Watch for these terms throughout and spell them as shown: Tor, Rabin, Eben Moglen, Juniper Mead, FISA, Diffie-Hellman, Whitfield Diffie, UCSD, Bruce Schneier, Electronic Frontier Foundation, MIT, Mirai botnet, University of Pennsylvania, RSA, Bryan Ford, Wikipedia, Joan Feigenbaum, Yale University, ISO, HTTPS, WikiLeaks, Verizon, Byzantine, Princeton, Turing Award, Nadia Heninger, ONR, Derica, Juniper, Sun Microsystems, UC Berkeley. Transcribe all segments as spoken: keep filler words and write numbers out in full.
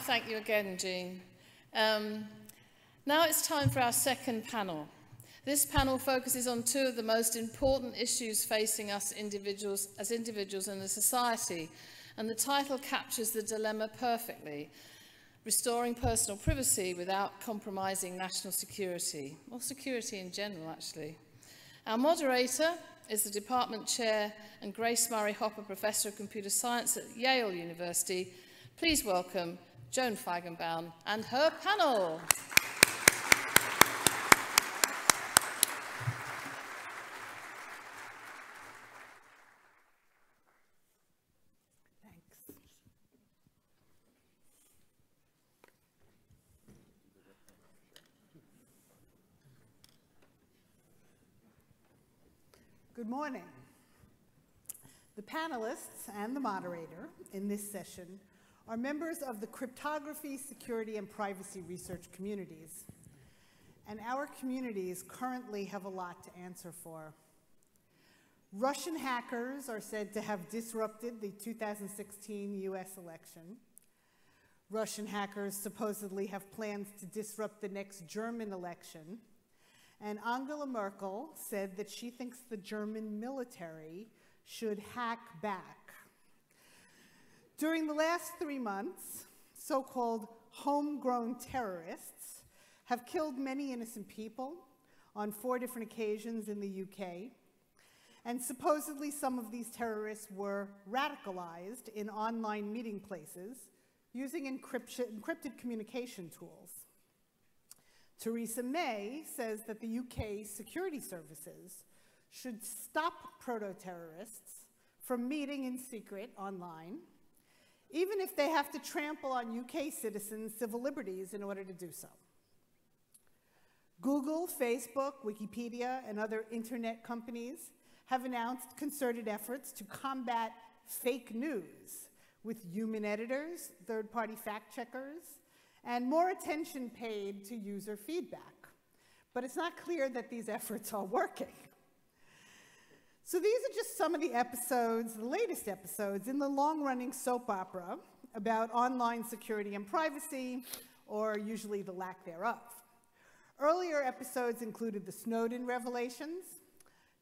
Thank you again, Jean. Um, now it's time for our second panel. This panel focuses on two of the most important issues facing us individuals, as individuals and as society, and the title captures the dilemma perfectly: restoring personal privacy without compromising national security, or security in general, actually. Our moderator is the department chair and Grace Murray Hopper Professor of Computer Science at Yale University. Please welcome Joan Feigenbaum and her panel. Good morning. The panelists and the moderator in this session are members of the cryptography, security, and privacy research communities. And our communities currently have a lot to answer for. Russian hackers are said to have disrupted the two thousand sixteen U S election. Russian hackers supposedly have plans to disrupt the next German election. And Angela Merkel said that she thinks the German military should hack back. During the last three months, so-called homegrown terrorists have killed many innocent people on four different occasions in the U K. And supposedly some of these terrorists were radicalized in online meeting places using encrypted communication tools. Theresa May says that the U K security services should stop proto-terrorists from meeting in secret online, even if they have to trample on U K citizens' civil liberties in order to do so. Google, Facebook, Wikipedia, and other internet companies have announced concerted efforts to combat fake news with human editors, third-party fact-checkers, and more attention paid to user feedback. But it's not clear that these efforts are working. So these are just some of the episodes, the latest episodes, in the long-running soap opera about online security and privacy, or usually the lack thereof. Earlier episodes included the Snowden revelations,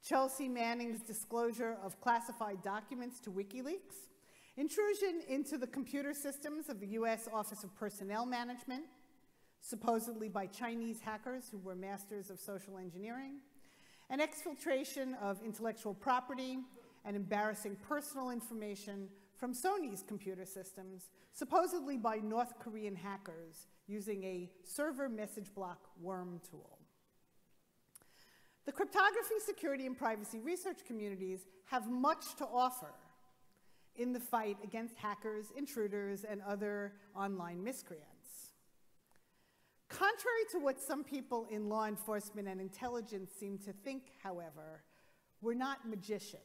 Chelsea Manning's disclosure of classified documents to WikiLeaks, intrusion into the computer systems of the U S Office of Personnel Management, supposedly by Chinese hackers who were masters of social engineering, and exfiltration of intellectual property and embarrassing personal information from Sony's computer systems, supposedly by North Korean hackers using a server message block worm tool. The cryptography, security, and privacy research communities have much to offer in the fight against hackers, intruders, and other online miscreants. Contrary to what some people in law enforcement and intelligence seem to think, however, we're not magicians.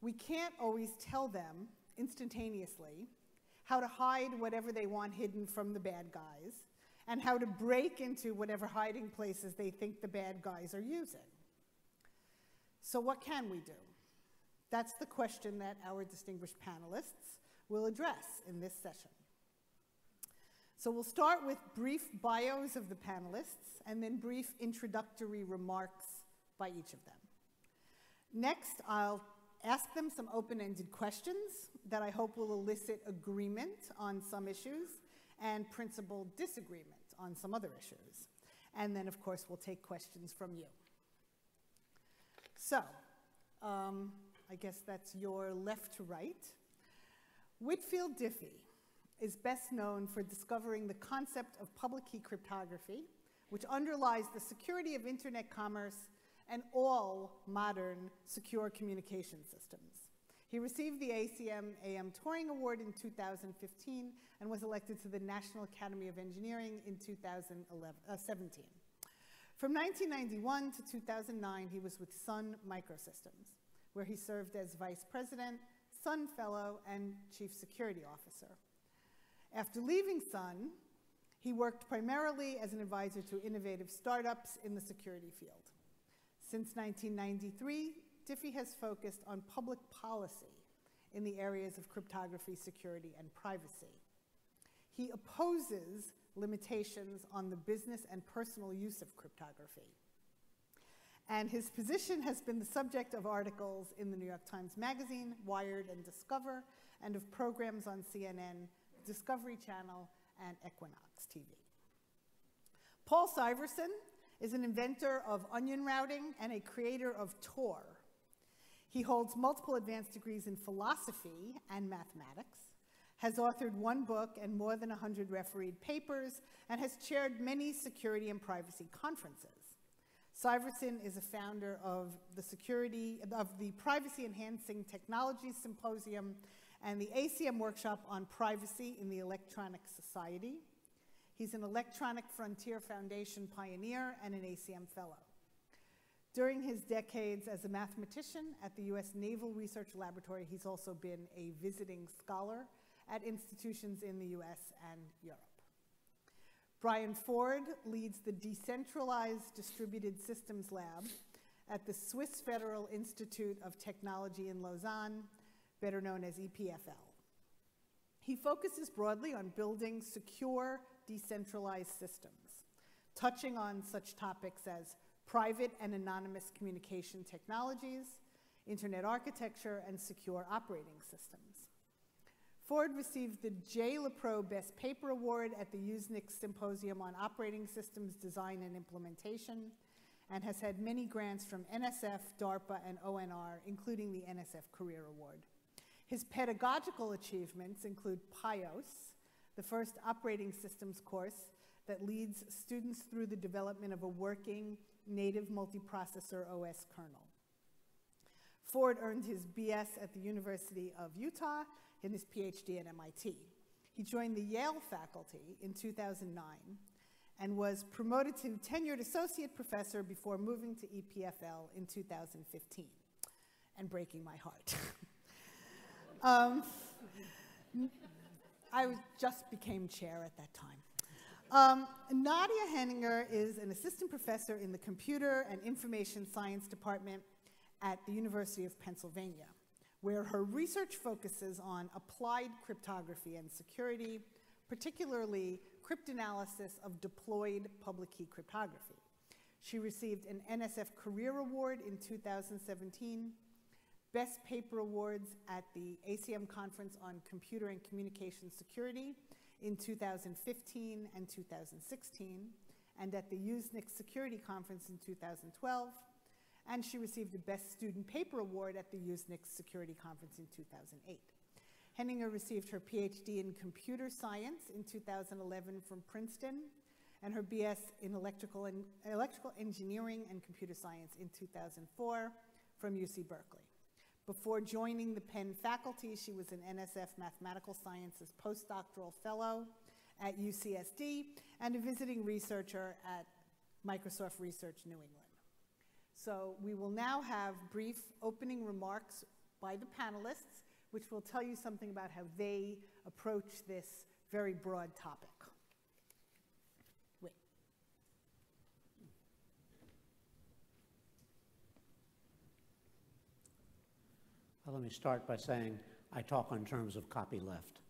We can't always tell them instantaneously how to hide whatever they want hidden from the bad guys and how to break into whatever hiding places they think the bad guys are using. So what can we do? That's the question that our distinguished panelists will address in this session. So we'll start with brief bios of the panelists and then brief introductory remarks by each of them. Next, I'll ask them some open-ended questions that I hope will elicit agreement on some issues and principal disagreement on some other issues. And then, of course, we'll take questions from you. So, um, I guess that's your left to right. Whitfield Diffie is best known for discovering the concept of public key cryptography, which underlies the security of internet commerce and all modern secure communication systems. He received the A C M A M Turing Award in two thousand fifteen and was elected to the National Academy of Engineering in two thousand seventeen. From nineteen ninety-one to two thousand nine, he was with Sun Microsystems, where he served as vice president, Sun Fellow, and chief security officer. After leaving Sun, he worked primarily as an advisor to innovative startups in the security field. Since nineteen ninety-three, Diffie has focused on public policy in the areas of cryptography, security, and privacy. He opposes limitations on the business and personal use of cryptography. And his position has been the subject of articles in the New York Times Magazine, Wired, and Discover, and of programs on C N N, Discovery Channel, and Equinox T V. Paul Syverson is an inventor of onion routing and a creator of Tor. He holds multiple advanced degrees in philosophy and mathematics, has authored one book and more than one hundred refereed papers, and has chaired many security and privacy conferences. Syverson is a founder of the security, of the Privacy Enhancing Technologies Symposium and the A C M workshop on privacy in the electronic society. He's an Electronic Frontier Foundation pioneer and an A C M fellow. During his decades as a mathematician at the U S Naval Research Laboratory, he's also been a visiting scholar at institutions in the U S and Europe. Bryan Ford leads the Decentralized Distributed Systems Lab at the Swiss Federal Institute of Technology in Lausanne, better known as E P F L. He focuses broadly on building secure, decentralized systems, touching on such topics as private and anonymous communication technologies, internet architecture, and secure operating systems. Ford received the J. LaProe Best Paper Award at the USENIX Symposium on Operating Systems Design and Implementation, and has had many grants from N S F, DARPA, and O N R, including the N S F Career Award. His pedagogical achievements include PIOS, the first operating systems course that leads students through the development of a working native multiprocessor O S kernel. Ford earned his B S at the University of Utah and his P H D at M I T. He joined the Yale faculty in two thousand nine and was promoted to tenured associate professor before moving to E P F L in two thousand fifteen and breaking my heart. um, I just became chair at that time. Um, Nadia Heninger is an assistant professor in the Computer and Information Science Department at the University of Pennsylvania, where her research focuses on applied cryptography and security, particularly cryptanalysis of deployed public key cryptography. She received an N S F Career Award in two thousand seventeen, Best Paper Awards at the A C M Conference on Computer and Communication Security in two thousand fifteen and two thousand sixteen, and at the USENIX Security Conference in two thousand twelve, and she received the Best Student Paper Award at the USENIX Security Conference in two thousand eight. Heninger received her P H D in Computer Science in two thousand eleven from Princeton, and her B S in Electrical, and, electrical Engineering and Computer Science in two thousand four from U C Berkeley. Before joining the Penn faculty, she was an N S F Mathematical Sciences postdoctoral fellow at U C S D and a visiting researcher at Microsoft Research New England. So we will now have brief opening remarks by the panelists, which will tell you something about how they approach this very broad topic. Wait. Well, let me start by saying I talk on terms of copyleft.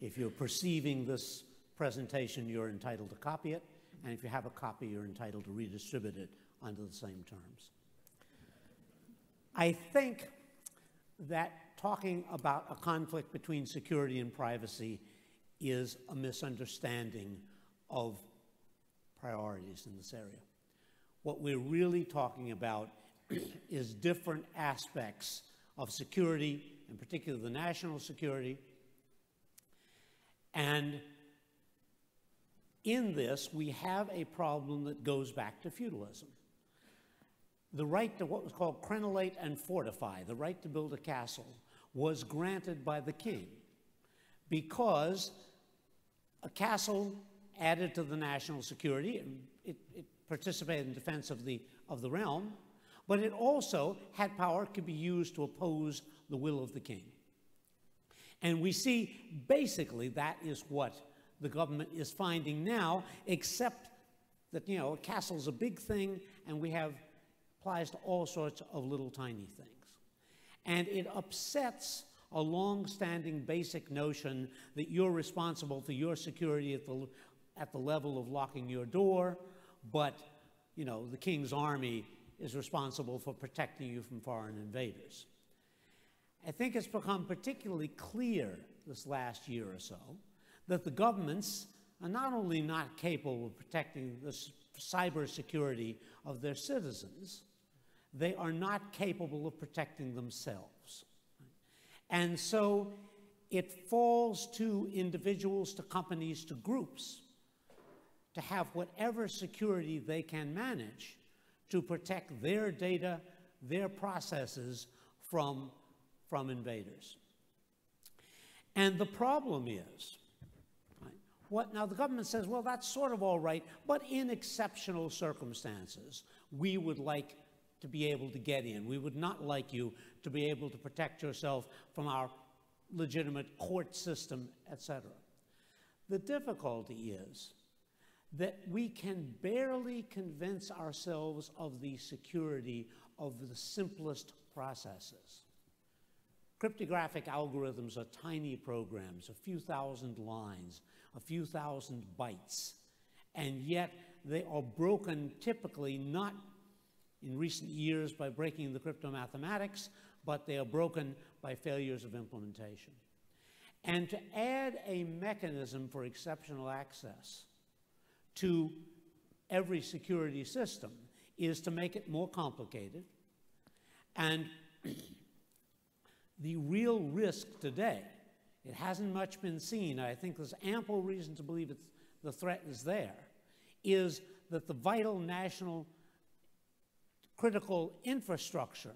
If you're perceiving this presentation, you're entitled to copy it, and if you have a copy, you're entitled to redistribute it under the same terms. I think that talking about a conflict between security and privacy is a misunderstanding of priorities in this area. What we're really talking about is different aspects of security, in particular the national security. And in this, we have a problem that goes back to feudalism. The right to what was called crenellate and fortify, the right to build a castle, was granted by the king because a castle added to the national security. It, it participated in defense of the, of the realm, but it also had power, could be used to oppose the will of the king. And we see basically that is what the government is finding now, except that, you know, a castle's a big thing and we have applies to all sorts of little tiny things. And it upsets a long-standing basic notion that you're responsible for your security at the, at the level of locking your door, but you know, the King's Army is responsible for protecting you from foreign invaders. I think it's become particularly clear this last year or so that the governments are not only not capable of protecting the cybersecurity of their citizens, they are not capable of protecting themselves. And so it falls to individuals, to companies, to groups, to have whatever security they can manage to protect their data, their processes from, from invaders. And the problem is, right, what now the government says, well, that's sort of all right, but in exceptional circumstances, we would like to be able to get in. We would not like you to be able to protect yourself from our legitimate court system, et cetera. The difficulty is that we can barely convince ourselves of the security of the simplest processes. Cryptographic algorithms are tiny programs, a few thousand lines, a few thousand bytes, and yet they are broken typically not in recent years by breaking the crypto mathematics, but they are broken by failures of implementation. And to add a mechanism for exceptional access to every security system is to make it more complicated. And the real risk today, it hasn't much been seen, I think there's ample reason to believe it's, the threat is there, is that the vital national critical infrastructure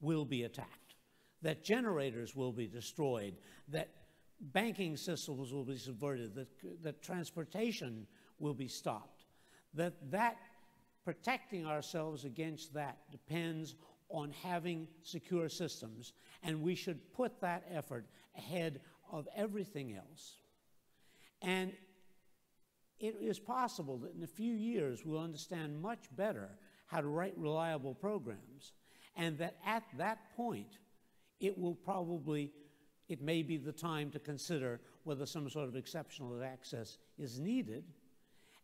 will be attacked, that generators will be destroyed, that banking systems will be subverted, that, that transportation will be stopped, that, that protecting ourselves against that depends on having secure systems, and we should put that effort ahead of everything else. And it is possible that in a few years we'll understand much better how to write reliable programs, and that at that point, it will probably, it may be the time to consider whether some sort of exceptional access is needed.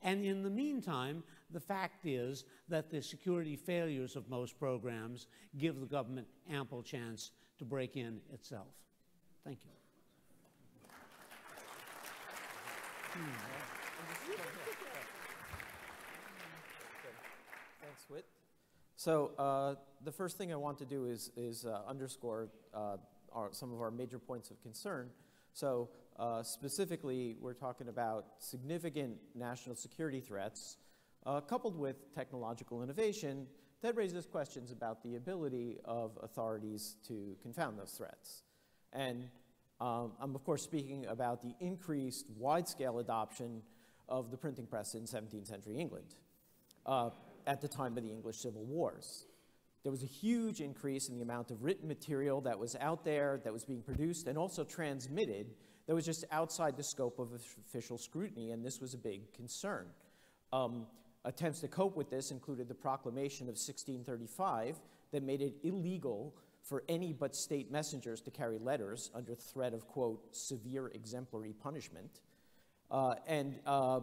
And in the meantime, the fact is that the security failures of most programs give the government ample chance to break in itself. Thank you. Hmm. So uh, the first thing I want to do is, is uh, underscore uh, our, some of our major points of concern. So uh, specifically, we're talking about significant national security threats uh, coupled with technological innovation that raises questions about the ability of authorities to confound those threats. And um, I'm, of course, speaking about the increased wide-scale adoption of the printing press in seventeenth century England. Uh, at the time of the English Civil Wars. There was a huge increase in the amount of written material that was out there, that was being produced, and also transmitted, that was just outside the scope of official scrutiny, and this was a big concern. Um, attempts to cope with this included the proclamation of sixteen thirty-five that made it illegal for any but state messengers to carry letters under threat of, quote, severe exemplary punishment. Uh, and uh,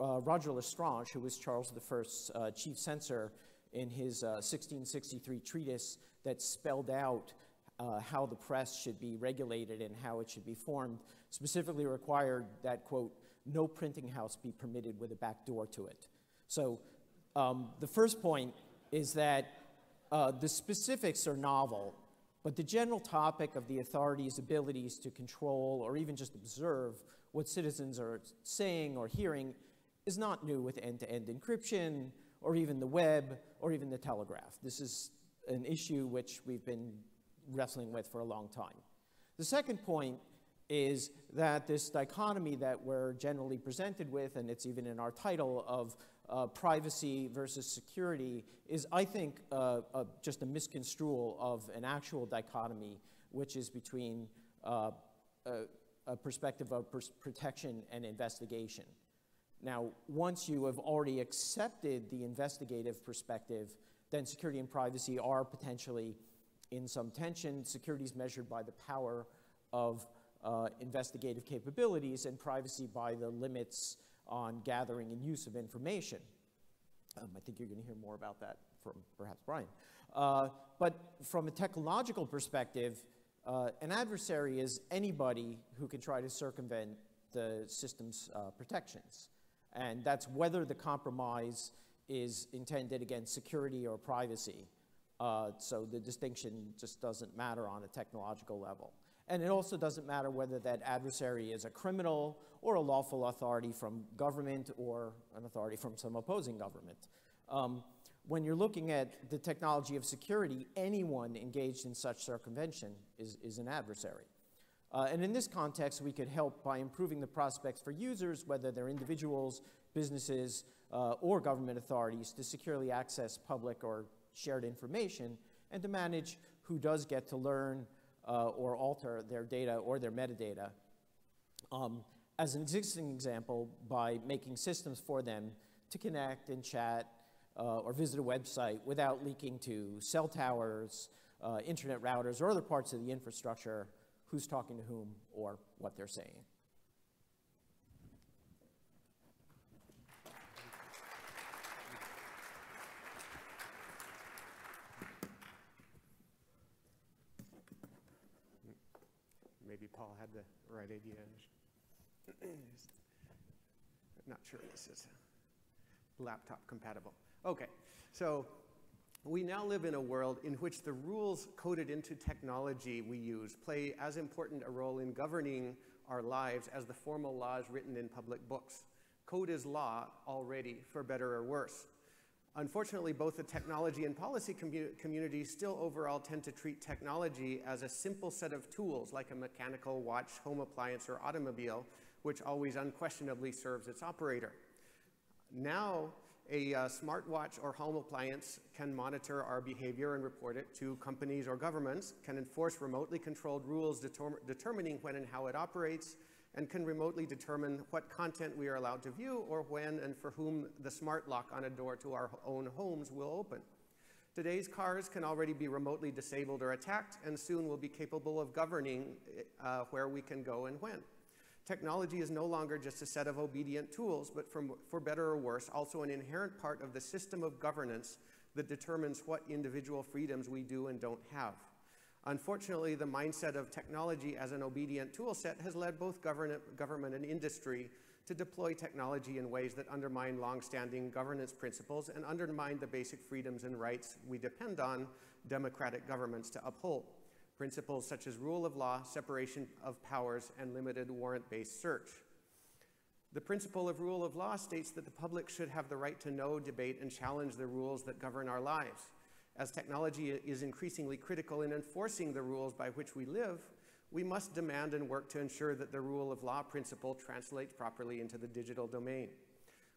uh, Roger Lestrange, who was Charles the First's uh, chief censor, in his uh, sixteen sixty-three treatise that spelled out uh, how the press should be regulated and how it should be formed, specifically required that, quote, no printing house be permitted with a back door to it. So um, the first point is that uh, the specifics are novel, but the general topic of the authorities' abilities to control or even just observe what citizens are saying or hearing is not new with end-to-end encryption, or even the web, or even the telegraph. This is an issue which we've been wrestling with for a long time. The second point is that this dichotomy that we're generally presented with, and it's even in our title, of uh, privacy versus security is, I think, uh, uh, just a misconstrual of an actual dichotomy, which is between uh, uh, a perspective of pers protection and investigation. Now, once you have already accepted the investigative perspective, then security and privacy are potentially in some tension. Security is measured by the power of uh, investigative capabilities and privacy by the limits on gathering and use of information. Um, I think you're going to hear more about that from perhaps Bryan. Uh, but from a technological perspective, uh, an adversary is anybody who can try to circumvent the system's uh, protections. And that's whether the compromise is intended against security or privacy. Uh, so the distinction just doesn't matter on a technological level. And it also doesn't matter whether that adversary is a criminal or a lawful authority from government or an authority from some opposing government. Um, when you're looking at the technology of security, anyone engaged in such circumvention is, is an adversary. Uh, and in this context, we could help by improving the prospects for users, whether they're individuals, businesses, uh, or government authorities, to securely access public or shared information, and to manage who does get to learn uh, or alter their data or their metadata. Um, as an existing example, by making systems for them to connect and chat uh, or visit a website without leaking to cell towers, uh, internet routers, or other parts of the infrastructure, who's talking to whom or what they're saying. Maybe Paul had the right idea. I'm not sure this is laptop compatible. Okay, so we now live in a world in which the rules coded into technology we use play as important a role in governing our lives as the formal laws written in public books. Code is law already, for better or worse. Unfortunately, both the technology and policy commu- communities still overall tend to treat technology as a simple set of tools, like a mechanical watch, home appliance, or automobile, which always unquestionably serves its operator. Now, a uh, smartwatch or home appliance can monitor our behavior and report it to companies or governments, can enforce remotely controlled rules determ- determining when and how it operates, and can remotely determine what content we are allowed to view or when and for whom the smart lock on a door to our own homes will open. Today's cars can already be remotely disabled or attacked, and soon will be capable of governing uh, where we can go and when. Technology is no longer just a set of obedient tools, but from, for better or worse, also an inherent part of the system of governance that determines what individual freedoms we do and don't have. Unfortunately, the mindset of technology as an obedient tool set has led both government, government and industry to deploy technology in ways that undermine long-standing governance principles and undermine the basic freedoms and rights we depend on democratic governments to uphold. Principles such as rule of law, separation of powers, and limited warrant-based search. The principle of rule of law states that the public should have the right to know, debate, and challenge the rules that govern our lives. As technology is increasingly critical in enforcing the rules by which we live, we must demand and work to ensure that the rule of law principle translates properly into the digital domain.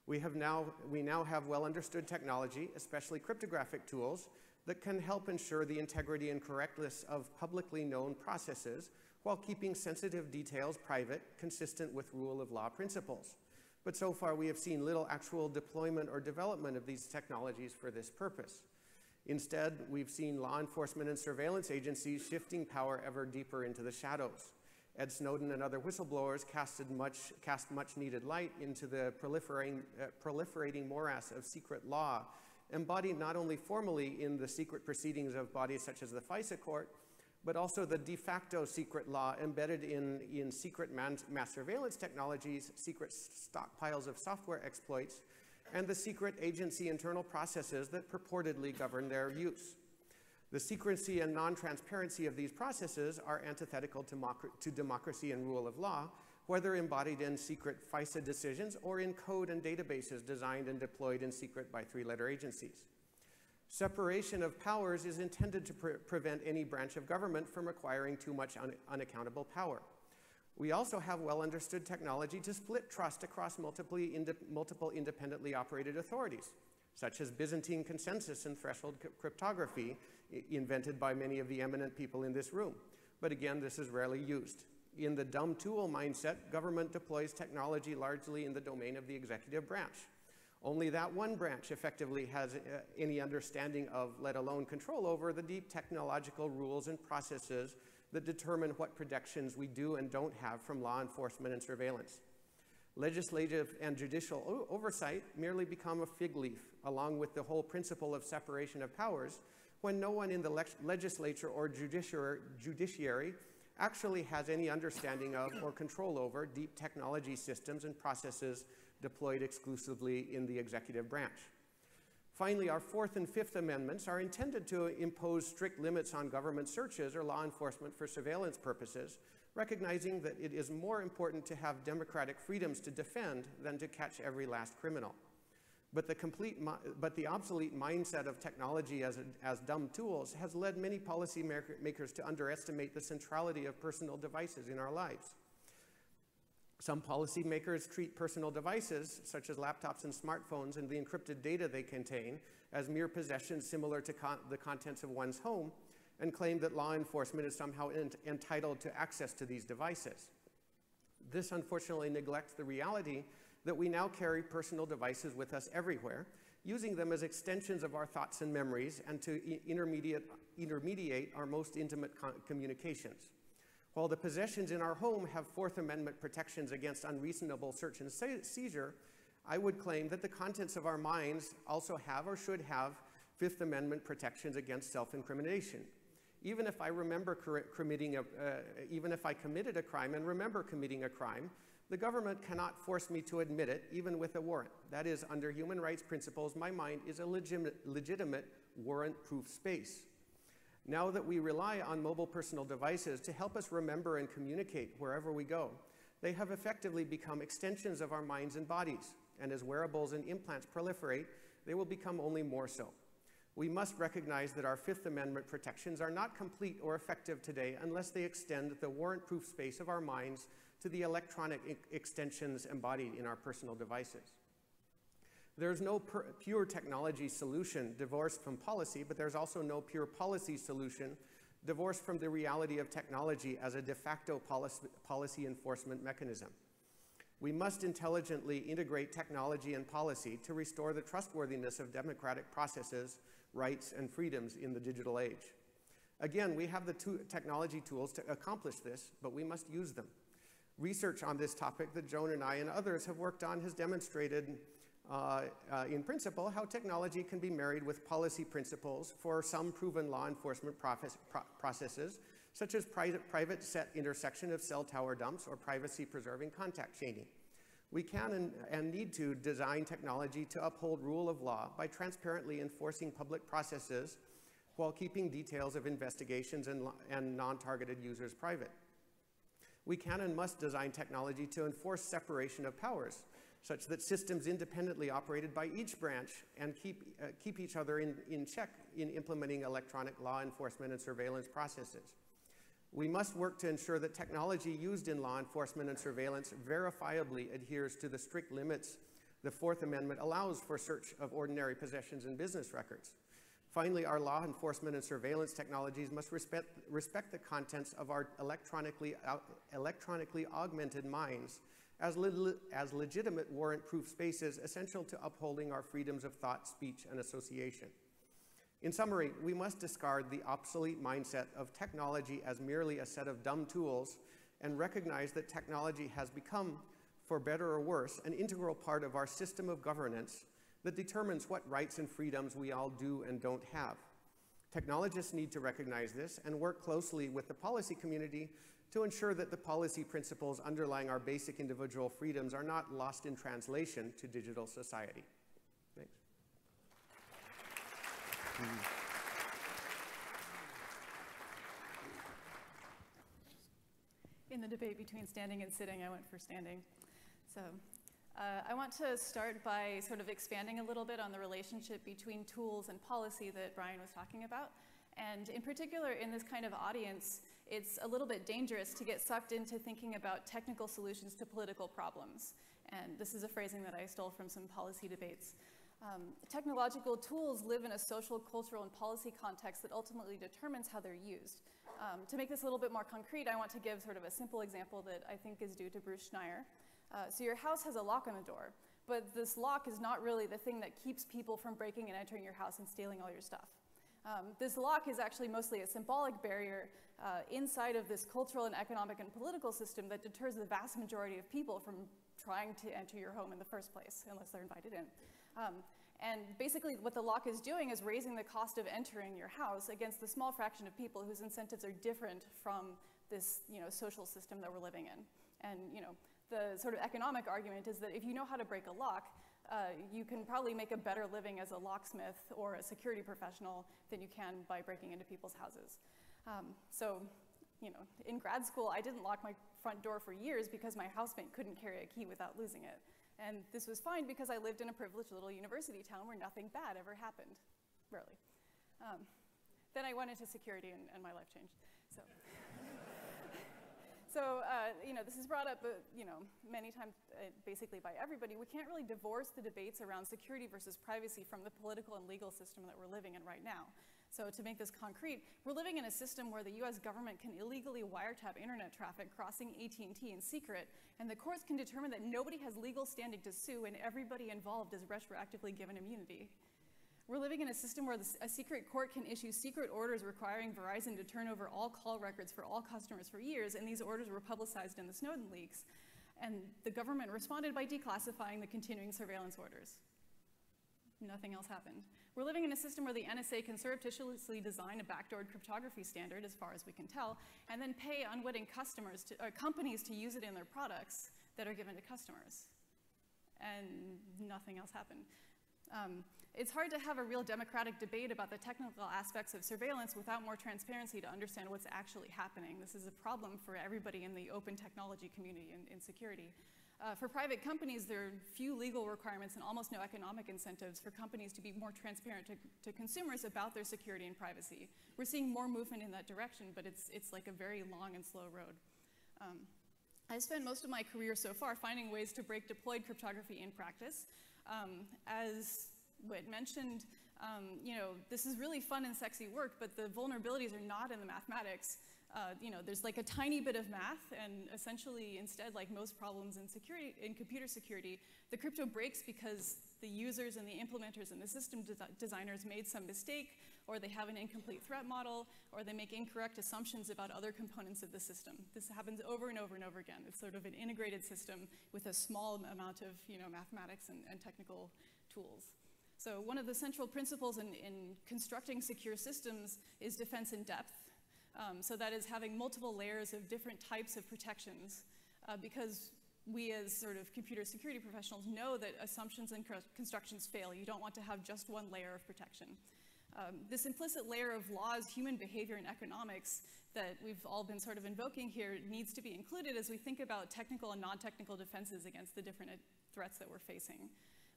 We have now, we now have well understood technology, especially cryptographic tools, that can help ensure the integrity and correctness of publicly known processes while keeping sensitive details private, consistent with rule of law principles. But so far we have seen little actual deployment or development of these technologies for this purpose. Instead, we've seen law enforcement and surveillance agencies shifting power ever deeper into the shadows. Ed Snowden and other whistleblowers casted much, cast much-needed light into the proliferating, uh, proliferating morass of secret law, embodied not only formally in the secret proceedings of bodies such as the FISA court, but also the de facto secret law embedded in, in secret man, mass surveillance technologies, secret stockpiles of software exploits, and the secret agency internal processes that purportedly govern their use. The secrecy and non-transparency of these processes are antithetical to, moc- to democracy and rule of law, whether embodied in secret FISA decisions or in code and databases designed and deployed in secret by three-letter agencies. Separation of powers is intended to pre- prevent any branch of government from acquiring too much un- unaccountable power. We also have well-understood technology to split trust across multiple, ind- multiple independently operated authorities, such as Byzantine consensus and threshold c- cryptography I- invented by many of the eminent people in this room. But again, this is rarely used. In the dumb tool mindset, government deploys technology largely in the domain of the executive branch. Only that one branch effectively has uh, any understanding of, let alone control over, the deep technological rules and processes that determine what protections we do and don't have from law enforcement and surveillance. Legislative and judicial oversight merely become a fig leaf, along with the whole principle of separation of powers, when no one in the le legislature or judici judiciary actually has any understanding of or control over deep technology systems and processes deployed exclusively in the executive branch. Finally, our Fourth and Fifth Amendments are intended to impose strict limits on government searches or law enforcement for surveillance purposes, recognizing that it is more important to have democratic freedoms to defend than to catch every last criminal. But the, complete, but the obsolete mindset of technology as, as dumb tools has led many policymakers to underestimate the centrality of personal devices in our lives. Some policymakers treat personal devices, such as laptops and smartphones and the encrypted data they contain, as mere possessions similar to con the contents of one's home, and claim that law enforcement is somehow ent entitled to access to these devices. This unfortunately neglects the reality that we now carry personal devices with us everywhere, using them as extensions of our thoughts and memories and to e intermediate, intermediate our most intimate communications. While the possessions in our home have Fourth Amendment protections against unreasonable search and se seizure, I would claim that the contents of our minds also have or should have Fifth Amendment protections against self-incrimination. Even if I remember committing a, uh, even if I committed a crime and remember committing a crime, the government cannot force me to admit it, even with a warrant. That is, under human rights principles, my mind is a legitimate, legitimate warrant-proof space. Now that we rely on mobile personal devices to help us remember and communicate wherever we go, they have effectively become extensions of our minds and bodies, and as wearables and implants proliferate, they will become only more so. We must recognize that our Fifth Amendment protections are not complete or effective today unless they extend the warrant-proof space of our minds to the electronic e- extensions embodied in our personal devices. There's no per- pure technology solution divorced from policy, but there's also no pure policy solution divorced from the reality of technology as a de facto policy, policy enforcement mechanism. We must intelligently integrate technology and policy to restore the trustworthiness of democratic processes, rights, and freedoms in the digital age. Again, we have the two technology tools to accomplish this, but we must use them. Research on this topic that Joan and I and others have worked on has demonstrated, uh, uh, in principle, how technology can be married with policy principles for some proven law enforcement process, pro processes, such as private, private set intersection of cell tower dumps or privacy-preserving contact chaining. We can and, and need to design technology to uphold rule of law by transparently enforcing public processes while keeping details of investigations and, and non-targeted users private. We can and must design technology to enforce separation of powers, such that systems independently operated by each branch and keep, uh, keep each other in, in check in implementing electronic law enforcement and surveillance processes. We must work to ensure that technology used in law enforcement and surveillance verifiably adheres to the strict limits the Fourth Amendment allows for search of ordinary possessions and business records. Finally, our law enforcement and surveillance technologies must respect, respect the contents of our electronically, uh, electronically augmented minds as, le as legitimate warrant-proof spaces essential to upholding our freedoms of thought, speech, and association. In summary, we must discard the obsolete mindset of technology as merely a set of dumb tools and recognize that technology has become, for better or worse, an integral part of our system of governance that determines what rights and freedoms we all do and don't have. Technologists need to recognize this and work closely with the policy community to ensure that the policy principles underlying our basic individual freedoms are not lost in translation to digital society. Thanks. In the debate between standing and sitting, I went for standing. So uh, I want to start by sort of expanding a little bit on the relationship between tools and policy that Bryan was talking about. And in particular, in this kind of audience, it's a little bit dangerous to get sucked into thinking about technical solutions to political problems. And this is a phrasing that I stole from some policy debates. Um, technological tools live in a social, cultural, and policy context that ultimately determines how they're used. Um, to make this a little bit more concrete, I want to give sort of a simple example that I think is due to Bruce Schneier. Uh, so your house has a lock on the door, but this lock is not really the thing that keeps people from breaking and entering your house and stealing all your stuff. Um, this lock is actually mostly a symbolic barrier uh, inside of this cultural and economic and political system that deters the vast majority of people from trying to enter your home in the first place, unless they're invited in. Um, and basically what the lock is doing is raising the cost of entering your house against the small fraction of people whose incentives are different from this, you know, social system that we're living in. And, you know, the sort of economic argument is that if you know how to break a lock, uh, you can probably make a better living as a locksmith or a security professional than you can by breaking into people's houses. Um, so, you know, in grad school, I didn't lock my front door for years because my housemate couldn't carry a key without losing it. And this was fine because I lived in a privileged little university town where nothing bad ever happened, really. Um, then I went into security and, and my life changed, so. So, uh, you know, this is brought up, uh, you know, many times uh, basically by everybody. We can't really divorce the debates around security versus privacy from the political and legal system that we're living in right now. So to make this concrete, we're living in a system where the U S government can illegally wiretap internet traffic crossing A T and T in secret, and the courts can determine that nobody has legal standing to sue and everybody involved is retroactively given immunity. We're living in a system where a secret court can issue secret orders requiring Verizon to turn over all call records for all customers for years, and these orders were publicized in the Snowden leaks. And the government responded by declassifying the continuing surveillance orders. Nothing else happened. We're living in a system where the N S A can surreptitiously design a backdoor cryptography standard, as far as we can tell, and then pay unwitting customers to, or companies to use it in their products that are given to customers. And nothing else happened. Um, it's hard to have a real democratic debate about the technical aspects of surveillance without more transparency to understand what's actually happening. This is a problem for everybody in the open technology community and in security. Uh, for private companies, there are few legal requirements and almost no economic incentives for companies to be more transparent to, to consumers about their security and privacy. We're seeing more movement in that direction, but it's, it's like a very long and slow road. Um, I spent most of my career so far finding ways to break deployed cryptography in practice. Um, as Whit mentioned, um, you know, this is really fun and sexy work, but the vulnerabilities are not in the mathematics. Uh, you know, there's like a tiny bit of math, and essentially instead, like most problems in security, in computer security, the crypto breaks because the users and the implementers and the system de designers made some mistake, or they have an incomplete threat model, or they make incorrect assumptions about other components of the system. This happens over and over and over again. It's sort of an integrated system with a small amount of, you know, mathematics and, and technical tools. So one of the central principles in, in constructing secure systems is defense in depth. Um, so that is having multiple layers of different types of protections, uh, because we as sort of computer security professionals know that assumptions and constructions fail. You don't want to have just one layer of protection. Um, this implicit layer of laws, human behavior, and economics that we've all been sort of invoking here needs to be included as we think about technical and non-technical defenses against the different threats that we're facing.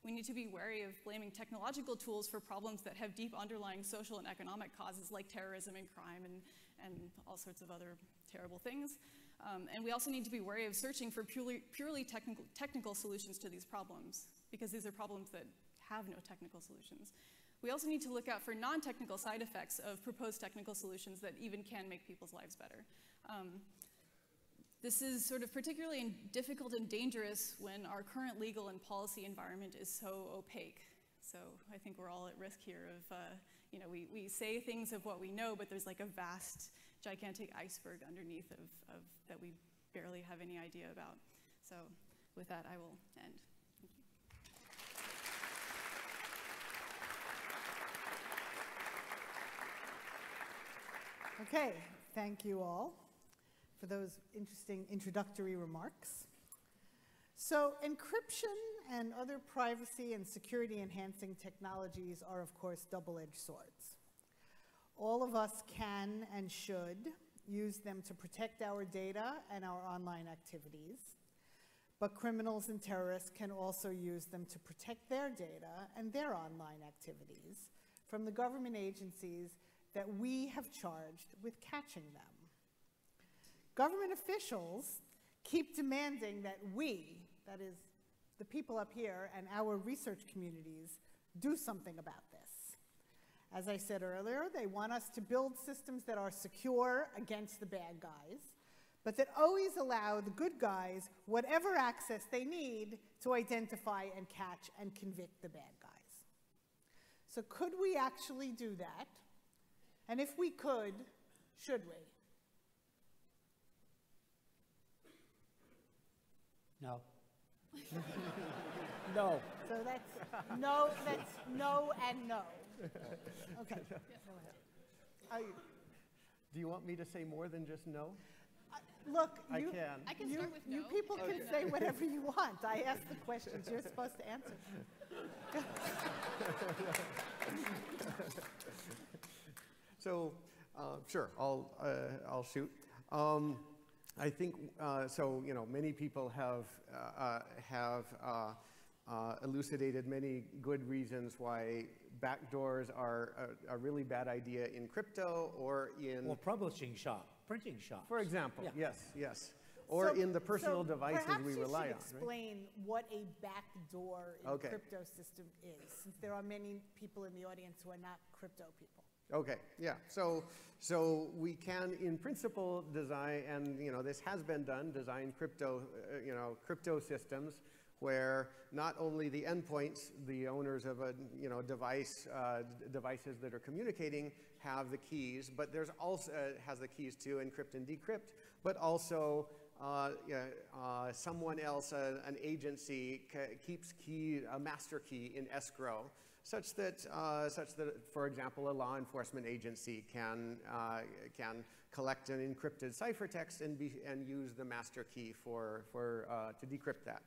We need to be wary of blaming technological tools for problems that have deep underlying social and economic causes like terrorism and crime and, and all sorts of other terrible things. Um, and we also need to be wary of searching for purely, purely technical, technical solutions to these problems, because these are problems that have no technical solutions. We also need to look out for non-technical side effects of proposed technical solutions that even can make people's lives better. Um, This is sort of particularly difficult and dangerous when our current legal and policy environment is so opaque. So I think we're all at risk here of, uh, you know, we, we say things of what we know, but there's like a vast, gigantic iceberg underneath of, of that we barely have any idea about. So with that, I will end. Thank you. Okay, thank you all for those interesting introductory remarks. So encryption and other privacy and security enhancing technologies are, of course, double-edged swords. All of us can and should use them to protect our data and our online activities, but criminals and terrorists can also use them to protect their data and their online activities from the government agencies that we have charged with catching them. Government officials keep demanding that we, that is, the people up here and our research communities, do something about this. As I said earlier, they want us to build systems that are secure against the bad guys, but that always allow the good guys whatever access they need to identify and catch and convict the bad guys. So could we actually do that? And if we could, should we? No. No. So that's no, that's no and no. Okay, go ahead. I, Do you want me to say more than just no? Uh, look, I you, can. I can you, start with no. You people can okay. say whatever you want. I asked the questions. You're supposed to answer. So, uh, sure, I'll, uh, I'll shoot. Um, I think, uh, so, you know, many people have, uh, uh, have uh, uh, elucidated many good reasons why backdoors are a, a really bad idea in crypto or in... Well, publishing shop, printing shops. For example, yeah. yes, yes. Or so, in the personal so devices we rely on. Perhaps you should explain right? what a backdoor in okay. crypto system is, since there are many people in the audience who are not crypto people. Okay, yeah, so, so we can, in principle, design, and you know, this has been done, design crypto, uh, you know, crypto systems where not only the endpoints, the owners of a, you know, device, uh, devices that are communicating have the keys, but there's also, uh, has the keys to encrypt and decrypt, but also Uh, uh, someone else, uh, an agency, c keeps key, a master key in escrow, such that, uh, such that, for example, a law enforcement agency can uh, can collect an encrypted ciphertext and be and use the master key for for uh, to decrypt that.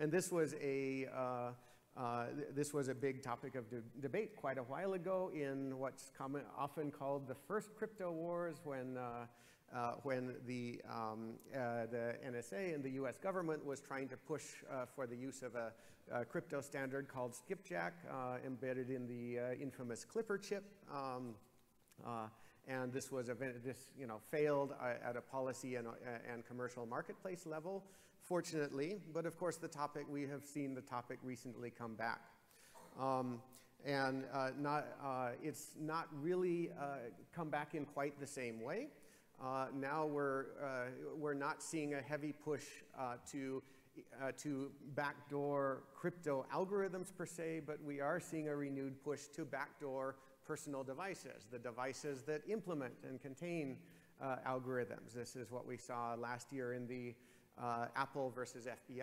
And this was a uh, uh, this was a big topic of de debate quite a while ago in what's common, often called the first crypto wars, when. Uh, Uh, when the, um, uh, the N S A and the U S government was trying to push uh, for the use of a, a crypto standard called Skipjack, uh, embedded in the uh, infamous Clipper chip. Um, uh, and this was a, this, you know, failed uh, at a policy and, uh, and commercial marketplace level, fortunately. But of course, the topic, we have seen the topic recently come back. Um, and uh, not, uh, it's not really uh, come back in quite the same way. Uh, now we're, uh, we're not seeing a heavy push uh, to, uh, to backdoor crypto algorithms per se, but we are seeing a renewed push to backdoor personal devices, the devices that implement and contain uh, algorithms. This is what we saw last year in the uh, Apple versus F B I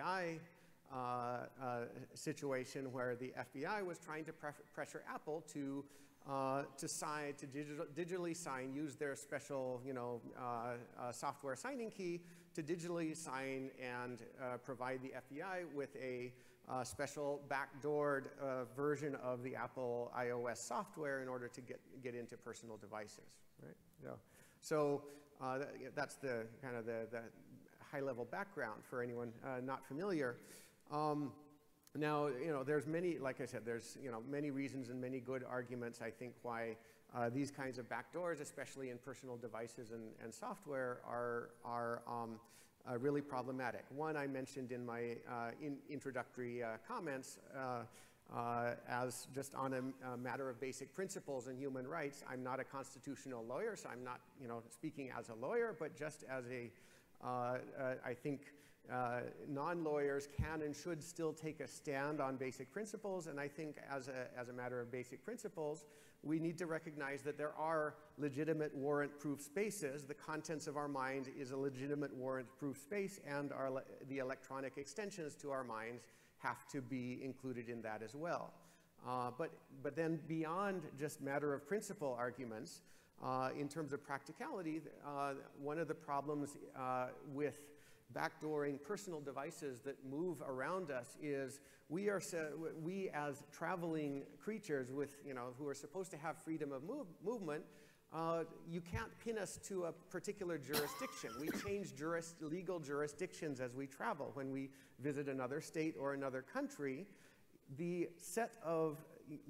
uh, uh, situation, where the F B I was trying to pressure Apple to Uh, to sign, to digital, digitally sign, use their special, you know, uh, uh, software signing key to digitally sign and uh, provide the F B I with a uh, special backdoored uh, version of the Apple iOS software in order to get get into personal devices, right? Yeah. So uh, that, that's the kind of the, the high-level background for anyone uh, not familiar. Um, Now, you know, there's many, like I said, there's, you know, many reasons and many good arguments, I think, why uh, these kinds of backdoors, especially in personal devices and, and software, are, are um, uh, really problematic. One I mentioned in my uh, in introductory uh, comments uh, uh, as just on a, a matter of basic principles and human rights. I'm not a constitutional lawyer, so I'm not, you know, speaking as a lawyer, but just as a, uh, uh, I think, Uh, non-lawyers can and should still take a stand on basic principles, and I think as a, as a matter of basic principles, we need to recognize that there are legitimate warrant-proof spaces. The contents of our mind is a legitimate warrant-proof space, and our, the electronic extensions to our minds have to be included in that as well. Uh, but, but then beyond just matter of principle arguments, uh, in terms of practicality, uh, one of the problems uh, with backdooring personal devices that move around us is we are we as traveling creatures with, you know, who are supposed to have freedom of move, movement, uh, you can't pin us to a particular jurisdiction. We change juris, legal jurisdictions as we travel. When we visit another state or another country, the set of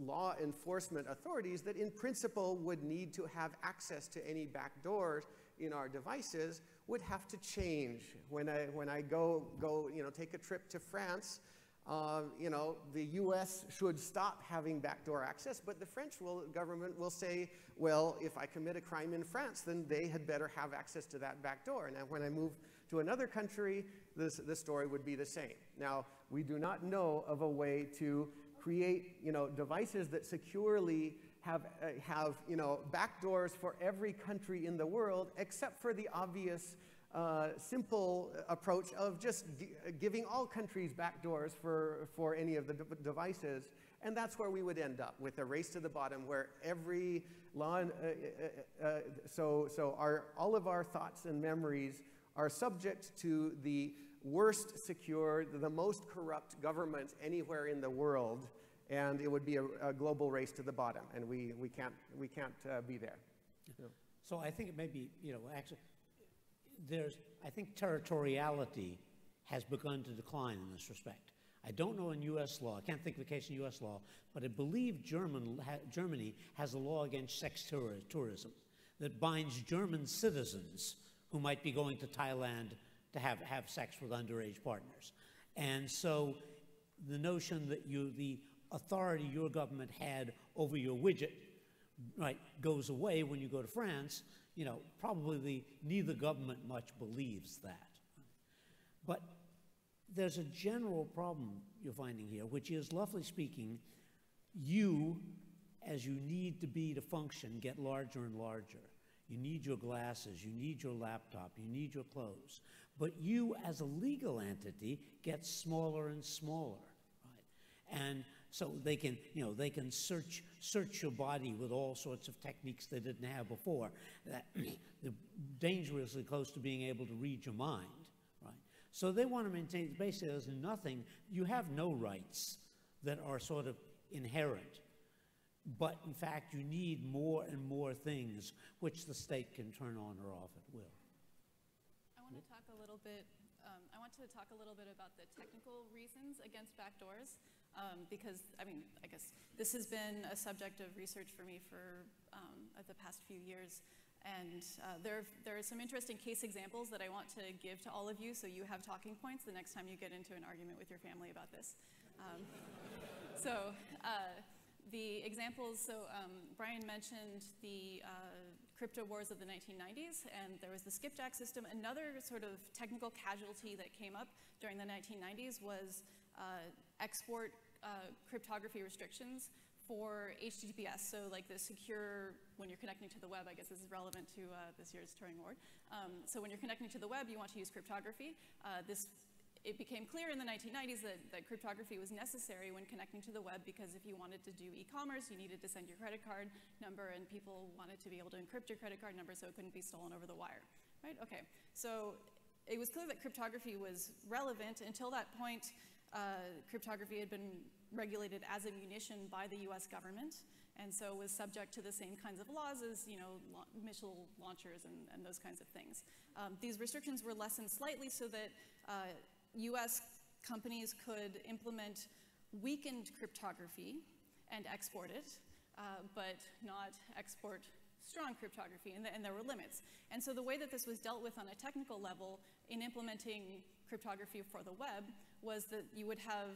law enforcement authorities that in principle would need to have access to any backdoors in our devices would have to change. When I, when I go, go, you know, take a trip to France, uh, you know, the U S should stop having backdoor access, but the French will, government will say, well, if I commit a crime in France, then they had better have access to that backdoor. And when I move to another country, this, this story would be the same. Now, we do not know of a way to create, you know, devices that securely have, uh, have you know, backdoors for every country in the world, except for the obvious uh, simple approach of just gi giving all countries backdoors for, for any of the d devices. And that's where we would end up, with a race to the bottom where every law, uh, uh, uh, so, so our, all of our thoughts and memories are subject to the worst secure, the most corrupt governments anywhere in the world, and it would be a, a global race to the bottom, and we, we can't, we can't uh, be there. Yeah. So I think it may be, you know, actually, there's, I think territoriality has begun to decline in this respect. I don't know in U S law, I can't think of a case in U S law, but I believe German, ha, Germany has a law against sex tourism that binds German citizens who might be going to Thailand to have, have sex with underage partners. And so the notion that you, the authority your government had over your widget, right, goes away when you go to France, you know, probably the, neither government much believes that. But there's a general problem you're finding here, which is, roughly speaking, you, as you need to be to function, get larger and larger. You need your glasses, you need your laptop, you need your clothes. But you, as a legal entity, get smaller and smaller, right? And so they can, you know, they can search, search your body with all sorts of techniques they didn't have before. That, they're dangerously close to being able to read your mind, right? So they want to maintain, basically there's nothing, you have no rights that are sort of inherent, but in fact you need more and more things which the state can turn on or off at will. I want to talk a little bit, um, I want to talk a little bit about the technical reasons against backdoors, um, because I mean, I guess this has been a subject of research for me for um, the past few years. And uh, there, there are some interesting case examples that I want to give to all of you so you have talking points the next time you get into an argument with your family about this. Um, so uh, the examples, so um, Bryan mentioned the uh, crypto wars of the nineteen nineties, and there was the Skipjack system. Another sort of technical casualty that came up during the nineteen nineties was uh, export uh, cryptography restrictions for H T T P S, so like the secure, when you're connecting to the web, I guess this is relevant to uh, this year's Turing Award. Um, so when you're connecting to the web, you want to use cryptography. Uh, this, it became clear in the nineteen nineties that, that cryptography was necessary when connecting to the web, because if you wanted to do e-commerce, you needed to send your credit card number, and people wanted to be able to encrypt your credit card number so it couldn't be stolen over the wire, right? Okay, so it was clear that cryptography was relevant. Until that point, Uh, cryptography had been regulated as a munition by the U S government, and so was subject to the same kinds of laws as, you know, la missile launchers and, and those kinds of things. Um, these restrictions were lessened slightly so that uh, U S companies could implement weakened cryptography and export it, uh, but not export strong cryptography, and, th and there were limits. And so the way that this was dealt with on a technical level in implementing cryptography for the web was that you would have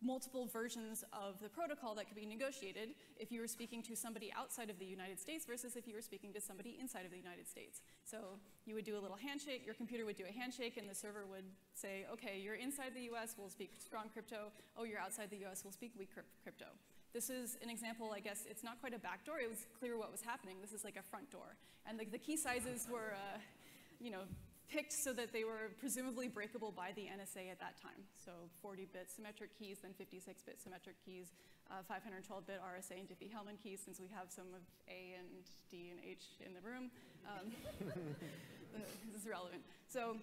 multiple versions of the protocol that could be negotiated if you were speaking to somebody outside of the United States versus if you were speaking to somebody inside of the United States. So you would do a little handshake, your computer would do a handshake, and the server would say, okay, you're inside the U S, we'll speak strong crypto. Oh, you're outside the U S, we'll speak weak crypto. This is an example, I guess, it's not quite a back door, it was clear what was happening. This is like a front door. And the, the key sizes were, uh, you know, picked so that they were presumably breakable by the N S A at that time. So forty bit symmetric keys, then fifty-six bit symmetric keys, uh, five hundred twelve bit R S A and Diffie-Hellman keys, since we have some of A and D and H in the room. Um, this is relevant. So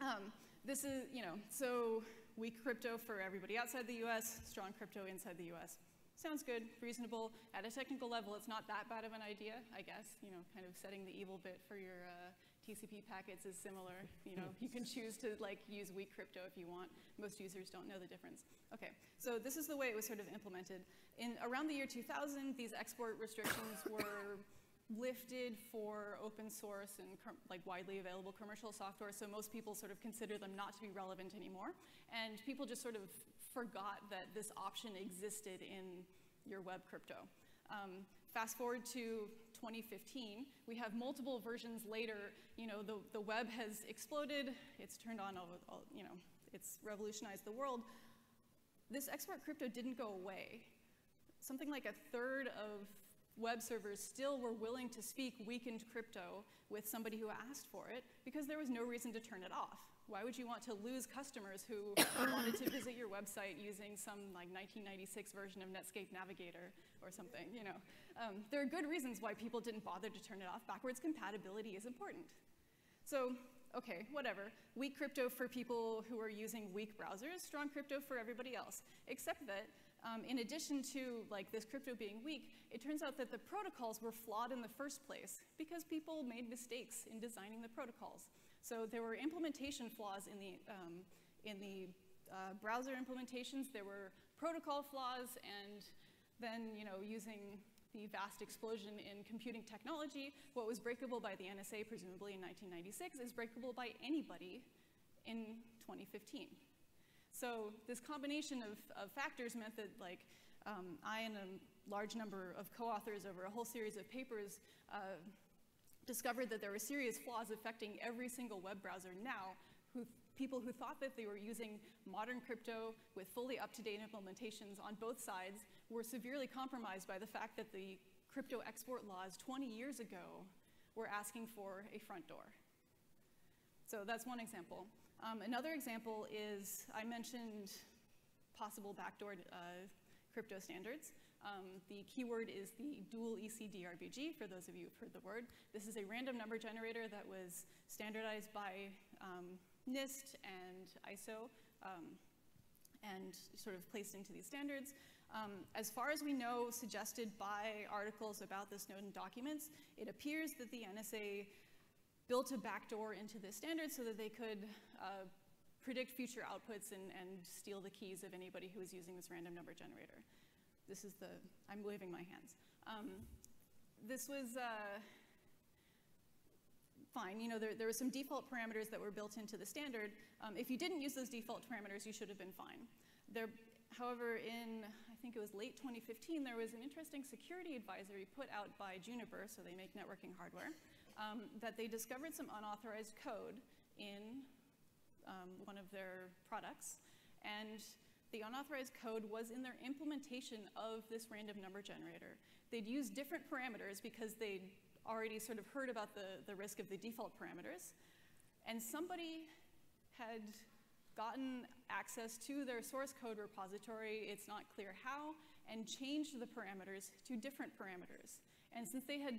um, this is, you know, so weak crypto for everybody outside the U S, strong crypto inside the U S. Sounds good, reasonable. At a technical level, it's not that bad of an idea, I guess. You know, kind of setting the evil bit for your uh, T C P packets is similar. You know, you can choose to like use weak crypto if you want. Most users don't know the difference. Okay, so this is the way it was sort of implemented. In around the year two thousand, these export restrictions were lifted for open source and like widely available commercial software, so most people sort of consider them not to be relevant anymore. And people just sort of forgot that this option existed in your web crypto. Um, fast forward to twenty fifteen, we have multiple versions later, you know, the, the web has exploded, it's turned on, all, all, you know, it's revolutionized the world. This export crypto didn't go away. something like a third of web servers still were willing to speak weakened crypto with somebody who asked for it because there was no reason to turn it off. Why would you want to lose customers who wanted to visit your website using some like nineteen ninety-six version of Netscape Navigator or something? You know, um, there are good reasons why people didn't bother to turn it off. Backwards compatibility is important. So, okay, whatever. Weak crypto for people who are using weak browsers, strong crypto for everybody else. Except that um, in addition to like this crypto being weak, it turns out that the protocols were flawed in the first place because people made mistakes in designing the protocols. So there were implementation flaws in the, um, in the uh, browser implementations. There were protocol flaws, and then, you know, using the vast explosion in computing technology, what was breakable by the N S A, presumably in nineteen ninety-six, is breakable by anybody in twenty fifteen. So this combination of, of factors meant that, like, um, I and a large number of co-authors over a whole series of papers uh, discovered that there were serious flaws affecting every single web browser now. Who, people who thought that they were using modern crypto with fully up-to-date implementations on both sides were severely compromised by the fact that the crypto export laws twenty years ago were asking for a front door. So that's one example. Um, another example is I mentioned possible backdoor uh, crypto standards. Um, the keyword is the dual E C D R B G, for those of you who've heard the word. This is a random number generator that was standardized by um, NIST and I S O um, and sort of placed into these standards. Um, as far as we know, suggested by articles about the Snowden documents, it appears that the N S A built a backdoor into this standard so that they could uh, predict future outputs and, and steal the keys of anybody who was using this random number generator. This is the, I'm waving my hands. Um, this was uh, fine. You know, there, there were some default parameters that were built into the standard. Um, if you didn't use those default parameters, you should have been fine. There, however, in, I think it was late twenty fifteen, there was an interesting security advisory put out by Juniper, so they make networking hardware, um, that they discovered some unauthorized code in um, one of their products. And the unauthorized code was in their implementation of this random number generator. They'd used different parameters because they'd already sort of heard about the, the risk of the default parameters. And somebody had gotten access to their source code repository, it's not clear how, and changed the parameters to different parameters. And since they had,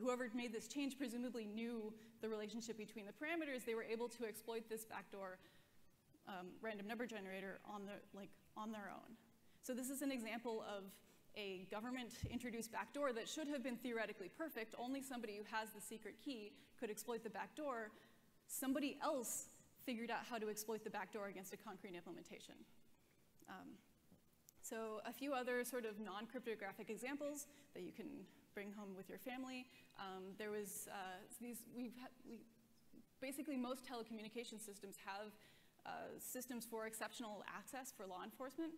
whoever made this change presumably knew the relationship between the parameters, they were able to exploit this backdoor Um, random number generator on the, like, on their own. So this is an example of a government-introduced backdoor that should have been theoretically perfect. Only somebody who has the secret key could exploit the backdoor. Somebody else figured out how to exploit the backdoor against a concrete implementation. Um, so a few other sort of non-cryptographic examples that you can bring home with your family. Um, there was uh, these. We've ha we basically most telecommunication systems have Uh, systems for exceptional access for law enforcement.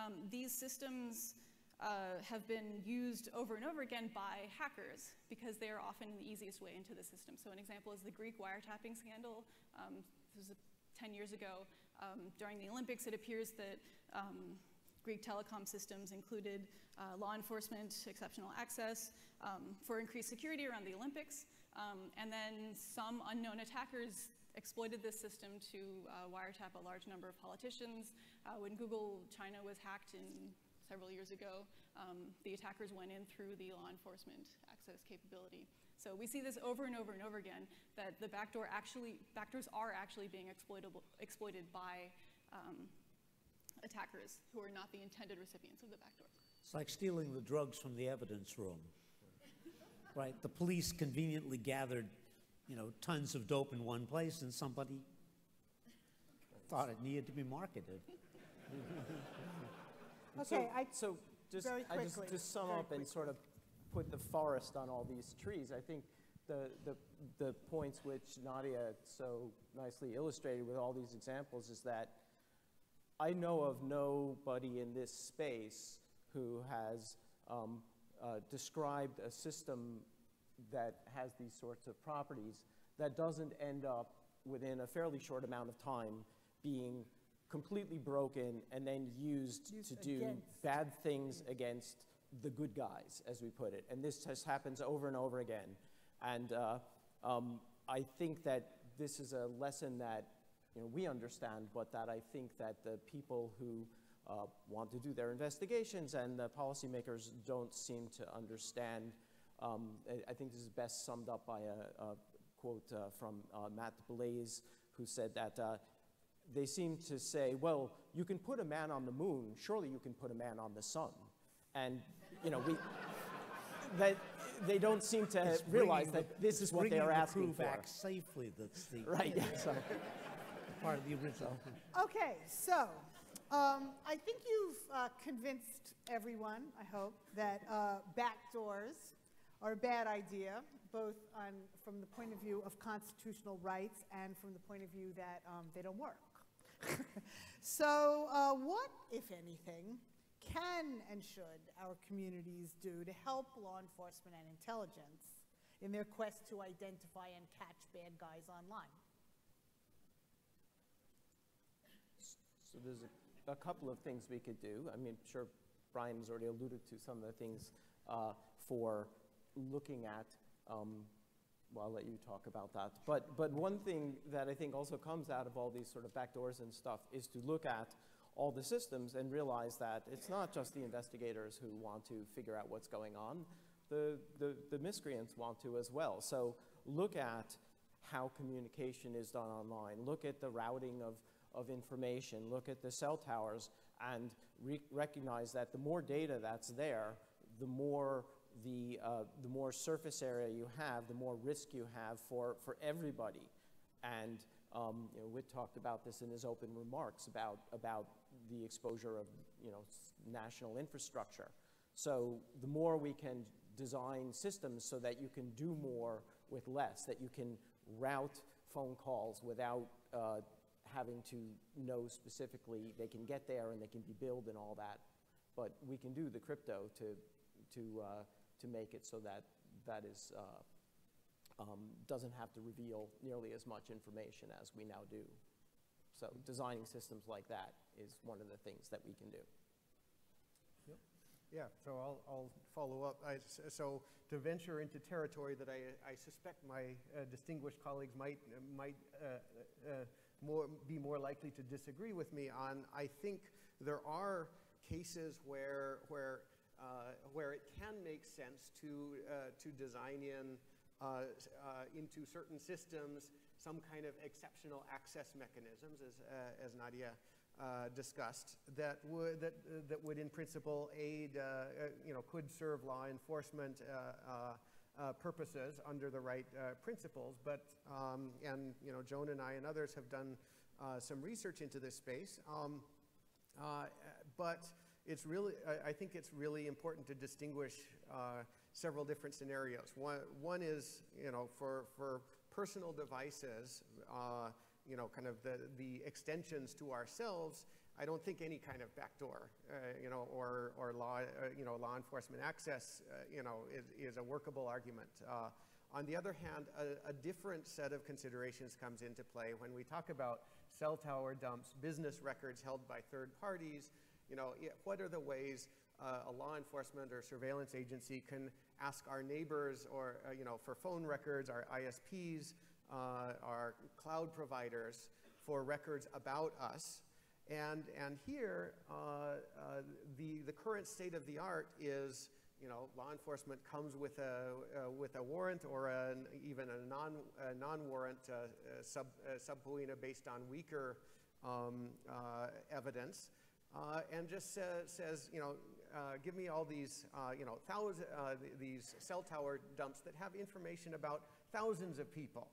Um, these systems uh, have been used over and over again by hackers because they are often the easiest way into the system. So an example is the Greek wiretapping scandal. Um, this was ten years ago. Um, during the Olympics, it appears that um, Greek telecom systems included uh, law enforcement, exceptional access um, for increased security around the Olympics. Um, and then some unknown attackers exploited this system to uh, wiretap a large number of politicians. Uh, when Google China was hacked in several years ago, um, the attackers went in through the law enforcement access capability. So we see this over and over and over again, that the backdoor actually, backdoors are actually being exploitable, exploited by um, attackers who are not the intended recipients of the backdoor. It's like stealing the drugs from the evidence room, right? The police conveniently gathered you know, tons of dope in one place, and somebody thought it needed to be marketed. Okay, so, I, so just, very quickly, I just to sum up quickly. and sort of put the forest on all these trees, I think the, the, the points which Nadia so nicely illustrated with all these examples is that I know of nobody in this space who has um, uh, described a system that has these sorts of properties that doesn't end up within a fairly short amount of time being completely broken and then used, used to do against. bad things against the good guys, as we put it. And this just happens over and over again. And uh, um, I think that this is a lesson that you know, we understand, but that I think that the people who uh, want to do their investigations and the policymakers don't seem to understand. Um, I, I think this is best summed up by a, a quote uh, from uh, Matt Blaze, who said that uh, they seem to say, well, you can put a man on the moon, surely you can put a man on the sun. And you know, we, that they don't seem to it's realize that the, this is what they are the asking for. Back safely, that's the right. Yeah, so. Part of the original. Okay, so um, I think you've uh, convinced everyone, I hope, that uh, backdoors are a bad idea, both on, from the point of view of constitutional rights and from the point of view that um, they don't work. So uh, what, if anything, can and should our communities do to help law enforcement and intelligence in their quest to identify and catch bad guys online? So there's a, a couple of things we could do. I mean, sure, Bryan has already alluded to some of the things uh, for looking at. Um, well, I'll let you talk about that. But, but one thing that I think also comes out of all these sort of backdoors and stuff is to look at all the systems and realize that it's not just the investigators who want to figure out what's going on. The, the, the miscreants want to as well. So look at how communication is done online. Look at the routing of, of information. Look at the cell towers and re recognize that the more data that's there, the more, the, uh, the more surface area you have, the more risk you have for, for everybody. And um, you know, Whit talked about this in his open remarks about, about the exposure of you know, national infrastructure. So the more we can design systems so that you can do more with less, that you can route phone calls without uh, having to know specifically they can get there and they can be billed and all that, but we can do the crypto to, to, uh, to make it so that that is, uh, um, doesn't have to reveal nearly as much information as we now do. So designing systems like that is one of the things that we can do. Yep. Yeah, so I'll, I'll follow up. I, so to venture into territory that I, I suspect my uh, distinguished colleagues might, uh, might uh, uh, more, be more likely to disagree with me on, I think there are cases where, where, uh, where it can make sense to, uh, to design in uh, uh, into certain systems some kind of exceptional access mechanisms, as, uh, as Nadia uh, discussed, that would, that, uh, that would in principle aid, uh, uh, you know, could serve law enforcement uh, uh, uh, purposes under the right uh, principles. But, um, and, you know, Joan and I and others have done uh, some research into this space. Um, uh, but it's really, I, I think it's really important to distinguish uh, several different scenarios. One, one is, you know, for, for personal devices, uh, you know, kind of the, the extensions to ourselves, I don't think any kind of backdoor, uh, you know, or, or law, uh, you know, law enforcement access, uh, you know, is, is a workable argument. Uh, on the other hand, a, a different set of considerations comes into play when we talk about cell tower dumps, business records held by third parties. You know, what are the ways uh, a law enforcement or surveillance agency can ask our neighbors or, uh, you know, for phone records, our I S Ps, uh, our cloud providers for records about us. And, and here, uh, uh, the, the current state of the art is, you know, law enforcement comes with a, uh, with a warrant or an, even a non, a non-warrant uh, uh, sub, uh, subpoena based on weaker um, uh, evidence. Uh, and just sa says, you know, uh, give me all these, uh, you know, thousand, uh, th these cell tower dumps that have information about thousands of people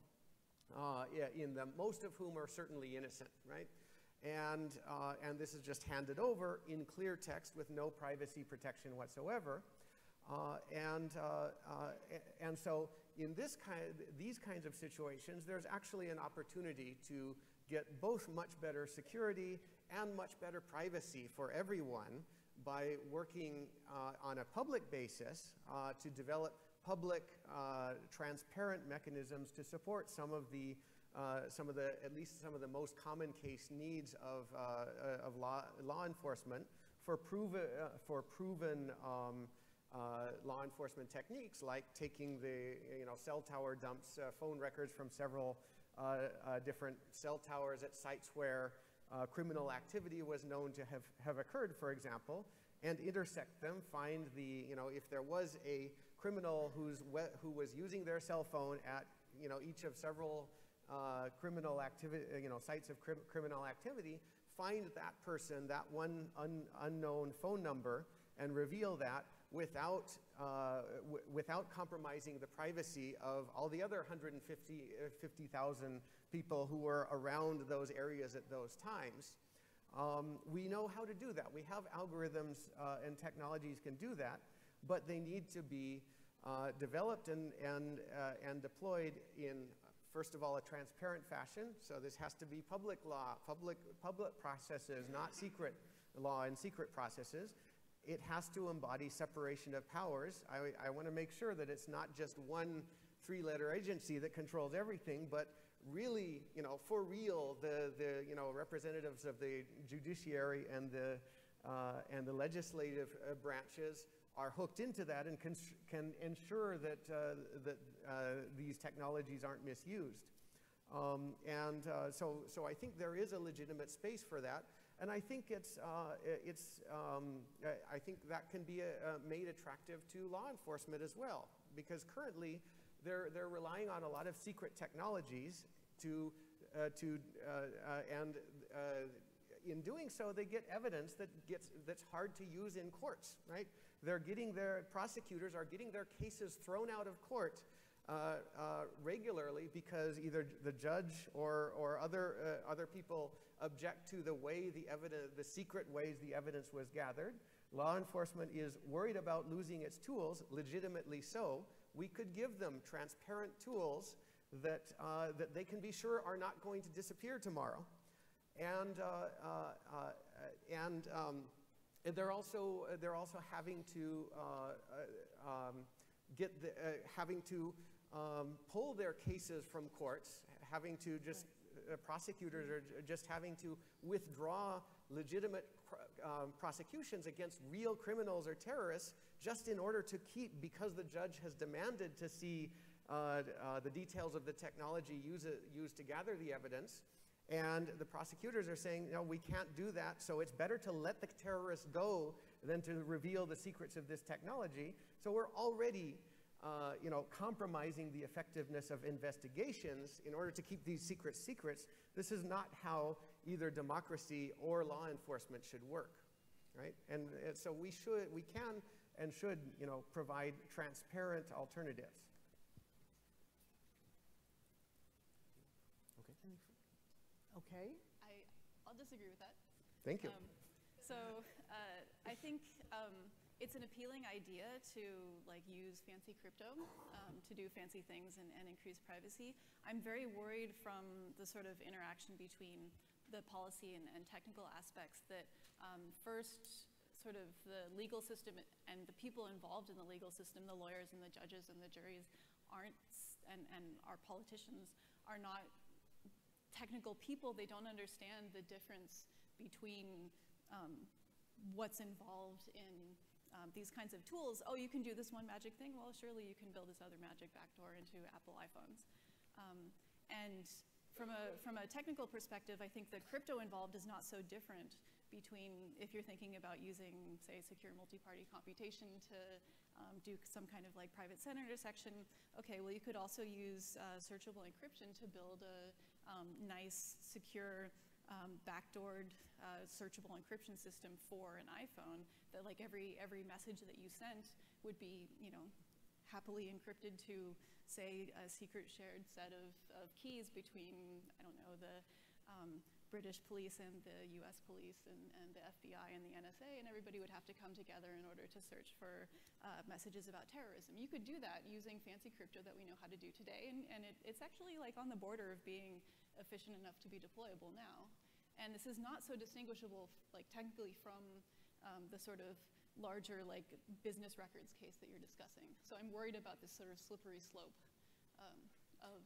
uh, in them, most of whom are certainly innocent, right? And, uh, and this is just handed over in clear text with no privacy protection whatsoever. Uh, and, uh, uh, and so in this kind of, these kinds of situations, there's actually an opportunity to get both much better security and much better privacy for everyone by working uh, on a public basis uh, to develop public, uh, transparent mechanisms to support some of the, uh, some of the, at least some of the most common case needs of, uh, of law, law enforcement for, prove, uh, for proven um, uh, law enforcement techniques, like taking the you know cell tower dumps, uh, phone records from several uh, uh, different cell towers at sites where uh, criminal activity was known to have have occurred, for example, and intersect them, find the, you know, if there was a criminal who's who was using their cell phone at, you know, each of several uh, criminal activity, you know, sites of cri criminal activity, find that person, that one un unknown phone number, and reveal that without, uh, without compromising the privacy of all the other one hundred fifty thousand people who were around those areas at those times. Um, we know how to do that. We have algorithms uh, and technologies can do that, but they need to be uh, developed and, and, uh, and deployed in, first of all, a transparent fashion. So this has to be public law, public, public processes, not secret law and secret processes. It has to embody separation of powers. I, I want to make sure that it's not just one three-letter agency that controls everything, but really, you know, for real, the the you know representatives of the judiciary and the uh, and the legislative uh, branches are hooked into that and can can ensure that uh, that uh, these technologies aren't misused. Um, and uh, so so I think there is a legitimate space for that, and I think it's uh, it's um, I think that can be a, a made attractive to law enforcement as well, because currently, They're, they're relying on a lot of secret technologies to, uh, to uh, uh, and uh, in doing so, they get evidence that gets, that's hard to use in courts, right? They're getting their, prosecutors are getting their cases thrown out of court uh, uh, regularly because either the judge or, or other, uh, other people object to the way the evidence, the secret ways the evidence was gathered. Law enforcement is worried about losing its tools, legitimately so. We could give them transparent tools that, uh, that they can be sure are not going to disappear tomorrow. And, uh, uh, uh, and um, they're, also, they're also having to, uh, uh, um, get the, uh, having to um, pull their cases from courts, having to just, uh, prosecutors are just having to withdraw legitimate um, prosecutions against real criminals or terrorists just in order to keep, because the judge has demanded to see uh, uh, the details of the technology use, uh, used to gather the evidence. And the prosecutors are saying, no, we can't do that, so it's better to let the terrorists go than to reveal the secrets of this technology. So we're already Uh, you know, compromising the effectiveness of investigations in order to keep these secret secrets. This is not how either democracy or law enforcement should work, right? And, and so we should, we can and should, you know, provide transparent alternatives. Okay. Okay. I, I'll disagree with that. Thank you. Um, so uh, I think, um, it's an appealing idea to like use fancy crypto um, to do fancy things and, and increase privacy. I'm very worried from the sort of interaction between the policy and, and technical aspects that um, first sort of the legal system and the people involved in the legal system, the lawyers and the judges and the juries aren't, and, and our politicians are not technical people. They don't understand the difference between um, what's involved in Um, these kinds of tools. Oh, you can do this one magic thing? Well, surely you can build this other magic backdoor into Apple iPhones. Um, and from a, from a technical perspective, I think the crypto involved is not so different between if you're thinking about using, say, secure multi-party computation to um, do some kind of like private set intersection. Okay, well, you could also use uh, searchable encryption to build a um, nice, secure, Um, backdoored uh, searchable encryption system for an iPhone that like every every message that you sent would be, you know, happily encrypted to, say, a secret shared set of, of keys between, I don't know, the um, British police and the U S police and, and the F B I and the N S A, and everybody would have to come together in order to search for uh, messages about terrorism. You could do that using fancy crypto that we know how to do today, and, and it, it's actually like on the border of being efficient enough to be deployable now. And this is not so distinguishable, like technically, from um, the sort of larger like business records case that you're discussing. So I'm worried about this sort of slippery slope um, of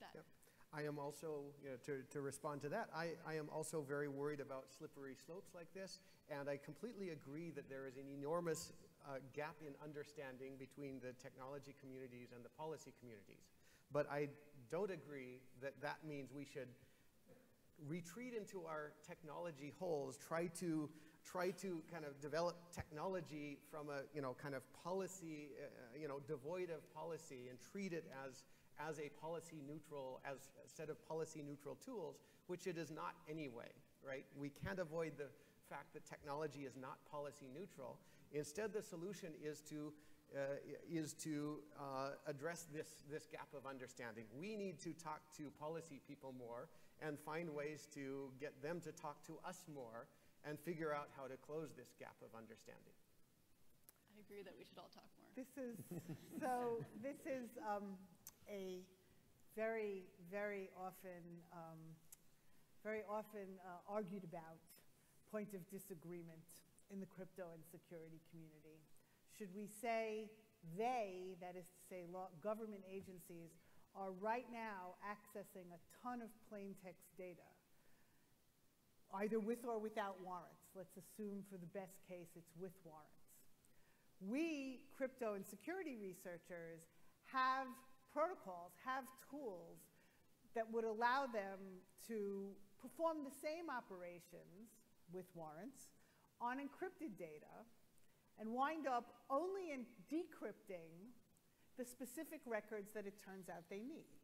that. Yep. I am also, you know, to, to respond to that, I, I am also very worried about slippery slopes like this, and I completely agree that there is an enormous uh, gap in understanding between the technology communities and the policy communities. But I don't agree that that means we should retreat into our technology holes, try to try to kind of develop technology from a, you know, kind of policy, uh, you know, devoid of policy, and treat it as as a policy neutral, as a set of policy neutral tools, which it is not anyway, right? We can't avoid the fact that technology is not policy neutral. Instead, the solution is to Uh, is to uh, address this, this gap of understanding. We need to talk to policy people more and find ways to get them to talk to us more and figure out how to close this gap of understanding. I agree that we should all talk more. This is, so this is um, a very, very often, um, very often uh, argued about point of disagreement in the crypto and security community. Should we say they, that is to say law, government agencies, are right now accessing a ton of plain text data, either with or without warrants. Let's assume for the best case it's with warrants. We, crypto and security researchers, have protocols, have tools that would allow them to perform the same operations with warrants on encrypted data, and wind up only in decrypting the specific records that it turns out they need,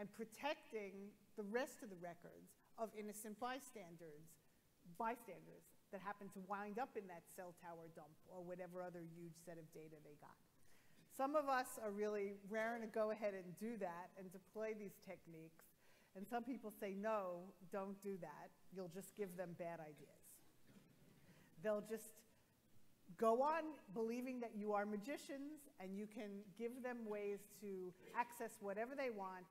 and protecting the rest of the records of innocent bystanders, bystanders that happen to wind up in that cell tower dump or whatever other huge set of data they got. Some of us are really raring to go ahead and do that and deploy these techniques, and some people say, no, don't do that. You'll just give them bad ideas. They'll just go on believing that you are magicians and you can give them ways to access whatever they want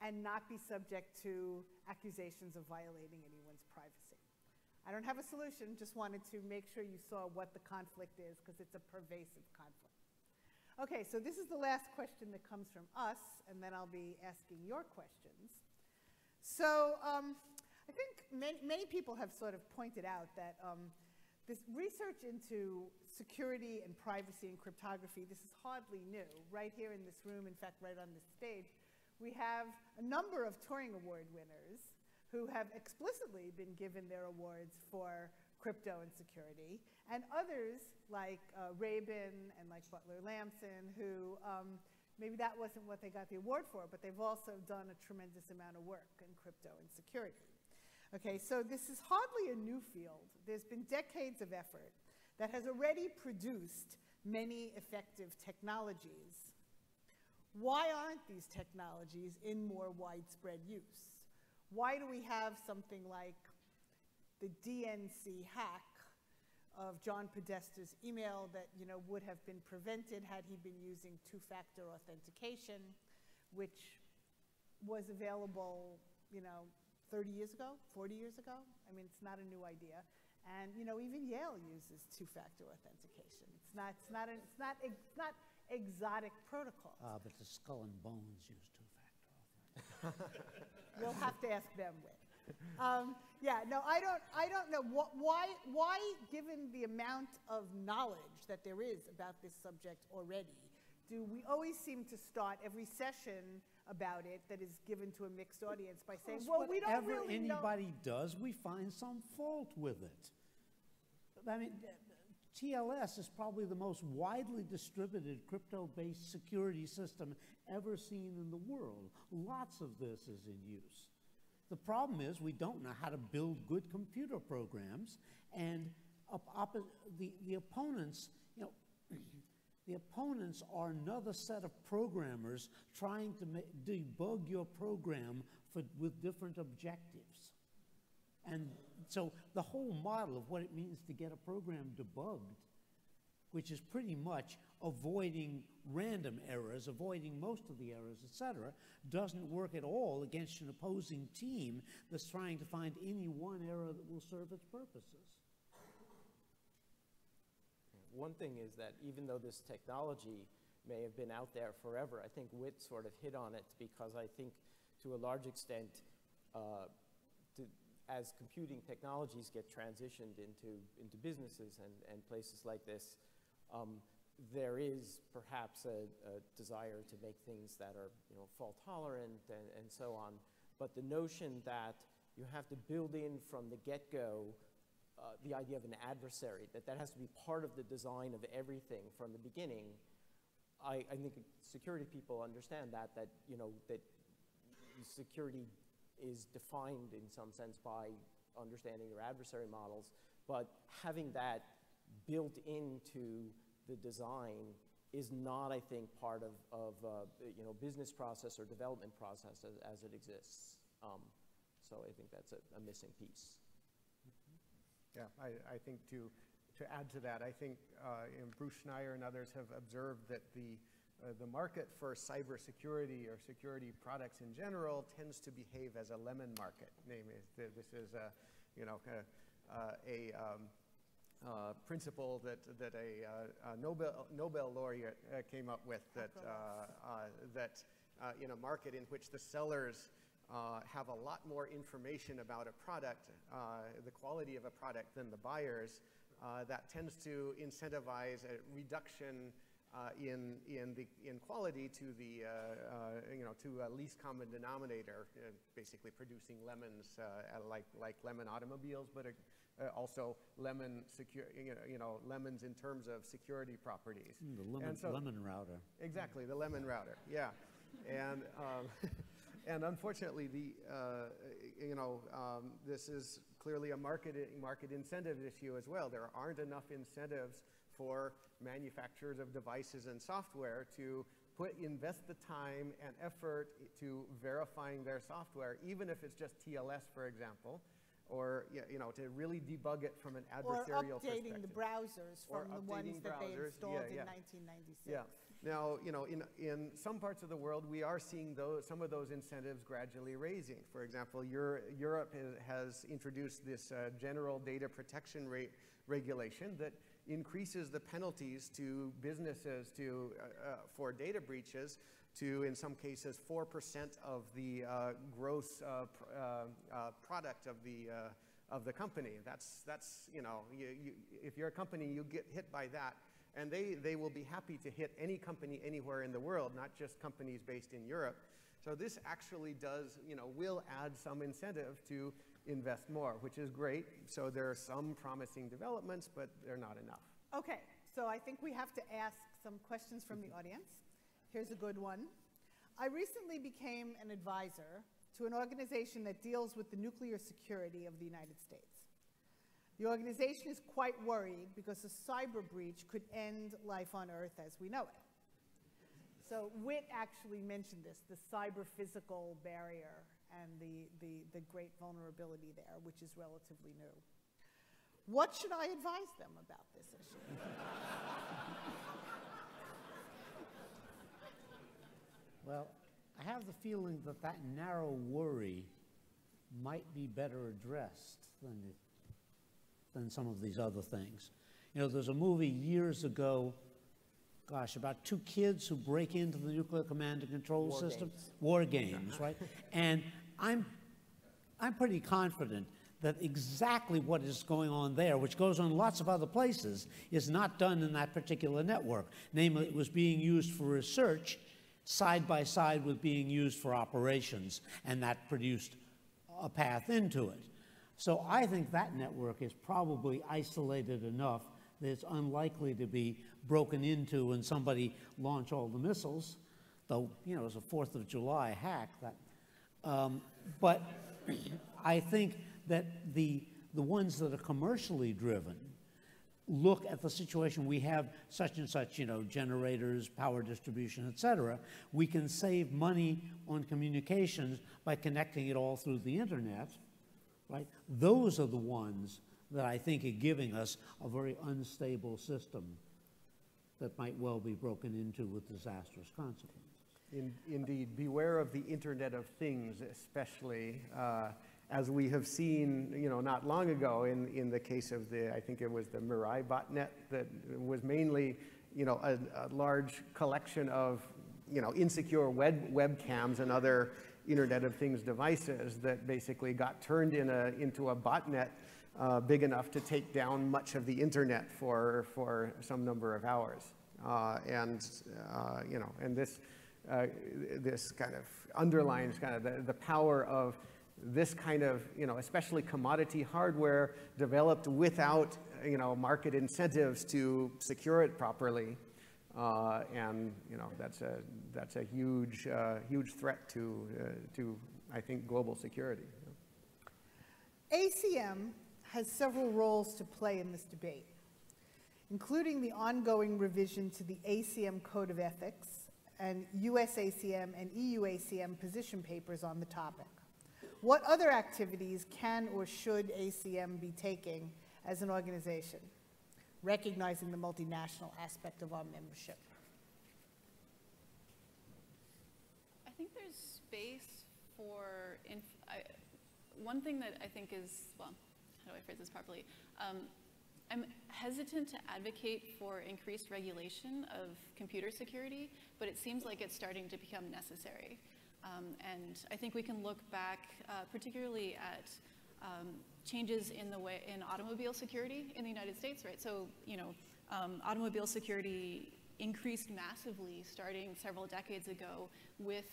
and not be subject to accusations of violating anyone's privacy. I don't have a solution, just wanted to make sure you saw what the conflict is, because it's a pervasive conflict. Okay, so this is the last question that comes from us, and then I'll be asking your questions. So um, I think many, many people have sort of pointed out that um, this research into security and privacy and cryptography, this is hardly new. Right here in this room, in fact, right on this stage, we have a number of Turing Award winners who have explicitly been given their awards for crypto and security, and others like uh, Rabin and like Butler Lamson, who um, maybe that wasn't what they got the award for, but they've also done a tremendous amount of work in crypto and security. Okay, so this is hardly a new field. There's been decades of effort that has already produced many effective technologies. Why aren't these technologies in more widespread use? Why do we have something like the D N C hack of John Podesta's email that, you know, would have been prevented had he been using two-factor authentication, which was available, you know, thirty years ago, forty years ago. I mean, it's not a new idea. And, you know, even Yale uses two-factor authentication. It's not, it's not, an, it's not, it's not exotic protocols. Ah, uh, but the Skull and Bones use two-factor authentication. You'll have to ask them when. Um, yeah, no, I don't, I don't know. Why, why, given the amount of knowledge that there is about this subject already, do we always seem to start every session about it that is given to a mixed audience by saying, well, we don't really know. Whatever anybody does, we find some fault with it. I mean, T L S is probably the most widely distributed crypto-based security system ever seen in the world. Lots of this is in use. The problem is we don't know how to build good computer programs, and op op the, the opponents, you know, the opponents are another set of programmers trying to make, debug your program for, with different objectives. And so the whole model of what it means to get a program debugged, which is pretty much avoiding random errors, avoiding most of the errors, et cetera, doesn't work at all against an opposing team that's trying to find any one error that will serve its purposes. One thing is that even though this technology may have been out there forever, I think Whit sort of hit on it, because I think to a large extent, uh, to, as computing technologies get transitioned into, into businesses and, and places like this, um, there is perhaps a, a desire to make things that are, you know, fault tolerant and, and so on. But the notion that you have to build in from the get-go uh, the idea of an adversary, that that has to be part of the design of everything from the beginning, I, I think security people understand that, that, you know, that security is defined in some sense by understanding your adversary models, but having that built into the design is not, I think, part of, of uh, you know, business process or development process as, as it exists. Um, so I think that's a, a missing piece. Yeah, I, I think to, to add to that, I think uh, Bruce Schneier and others have observed that the, uh, the market for cybersecurity or security products in general tends to behave as a lemon market. Namely, this is a, you know, uh, a, um, Uh, principle that that a, uh, a Nobel Nobel laureate uh, came up with, that uh, uh, that uh, in a market in which the sellers uh, have a lot more information about a product, uh, the quality of a product, than the buyers, uh, that tends to incentivize a reduction uh, in in the in quality to the uh, uh, you know, to a least common denominator, uh, basically producing lemons, uh, like like lemon automobiles, but a, Uh, also, lemon secure, you know, you know, lemons in terms of security properties. Mm, the lemon, so, lemon router. Exactly, the lemon router. Yeah, and um, and unfortunately, the uh, you know, um, this is clearly a market market incentive issue as well. There aren't enough incentives for manufacturers of devices and software to put invest the time and effort to verifying their software, even if it's just T L S, for example. Or, you know, to really debug it from an adversarial or perspective. Or updating the browsers from the ones browsers. that they installed yeah, yeah. in nineteen ninety-six. Yeah. Now, you know, in, in some parts of the world, we are seeing those, some of those incentives gradually raising. For example, Euro, Europe has introduced this uh, general data protection rate regulation that increases the penalties to businesses to, uh, uh, for data breaches to, in some cases, four percent of the uh, gross uh, pr uh, uh, product of the, uh, of the company. That's, that's you know, you, you, if you're a company, you get hit by that. And they, they will be happy to hit any company anywhere in the world, not just companies based in Europe. So this actually does, you know, will add some incentive to invest more, which is great. So there are some promising developments, but they're not enough. Okay, so I think we have to ask some questions from the audience. Here's a good one. I recently became an advisor to an organization that deals with the nuclear security of the United States. The organization is quite worried because a cyber breach could end life on Earth as we know it. So Whit actually mentioned this, the cyber-physical barrier and the, the, the great vulnerability there, which is relatively new. What should I advise them about this issue? Well, I have the feeling that that narrow worry might be better addressed than, than some of these other things. You know, there's a movie years ago, gosh, about two kids who break into the nuclear command and control War system. Games. War games, right? And I'm, I'm pretty confident that exactly what is going on there, which goes on lots of other places, is not done in that particular network. Namely, it was being used for research side by side with being used for operations, and that produced a path into it. So I think that network is probably isolated enough that it's unlikely to be broken into and somebody launch all the missiles, though, you know, it's a fourth of July hack. That, um, but I think that the, the ones that are commercially driven look at the situation. We have such and such, you know, generators, power distribution, et cetera. We can save money on communications by connecting it all through the internet, right? Those are the ones that I think are giving us a very unstable system that might well be broken into with disastrous consequences. In, indeed, beware of the Internet of Things, especially uh, as we have seen, you know, not long ago in, in the case of the, I think it was the Mirai botnet, that was mainly, you know, a, a large collection of, you know, insecure web webcams and other Internet of Things devices that basically got turned in a, into a botnet uh, big enough to take down much of the internet for, for some number of hours. Uh, and, uh, you know, and this, uh, this kind of underlines kind of the, the power of this kind of, you know, especially commodity hardware developed without, you know, market incentives to secure it properly. Uh, and, you know, that's a, that's a huge, uh, huge threat to, uh, to, I think, global security. A C M has several roles to play in this debate, including the ongoing revision to the A C M Code of Ethics and U S A C M and E U A C M position papers on the topic. What other activities can or should A C M be taking as an organization, recognizing the multinational aspect of our membership? I think there's space for, inf I, one thing that I think is, well, how do I phrase this properly? Um, I'm hesitant to advocate for increased regulation of computer security, but it seems like it's starting to become necessary. Um, and I think we can look back uh, particularly at um, changes in the way in automobile security in the United States, right? So, you know, um, automobile security increased massively starting several decades ago with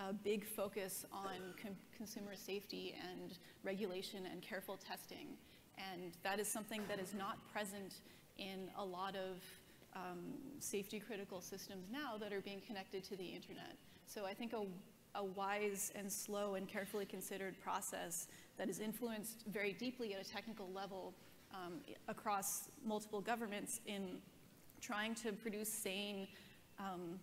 a big focus on com consumer safety and regulation and careful testing. And that is something that is not present in a lot of um, safety critical systems now that are being connected to the internet. So I think a a wise and slow and carefully considered process that is influenced very deeply at a technical level um, across multiple governments in trying to produce sane um,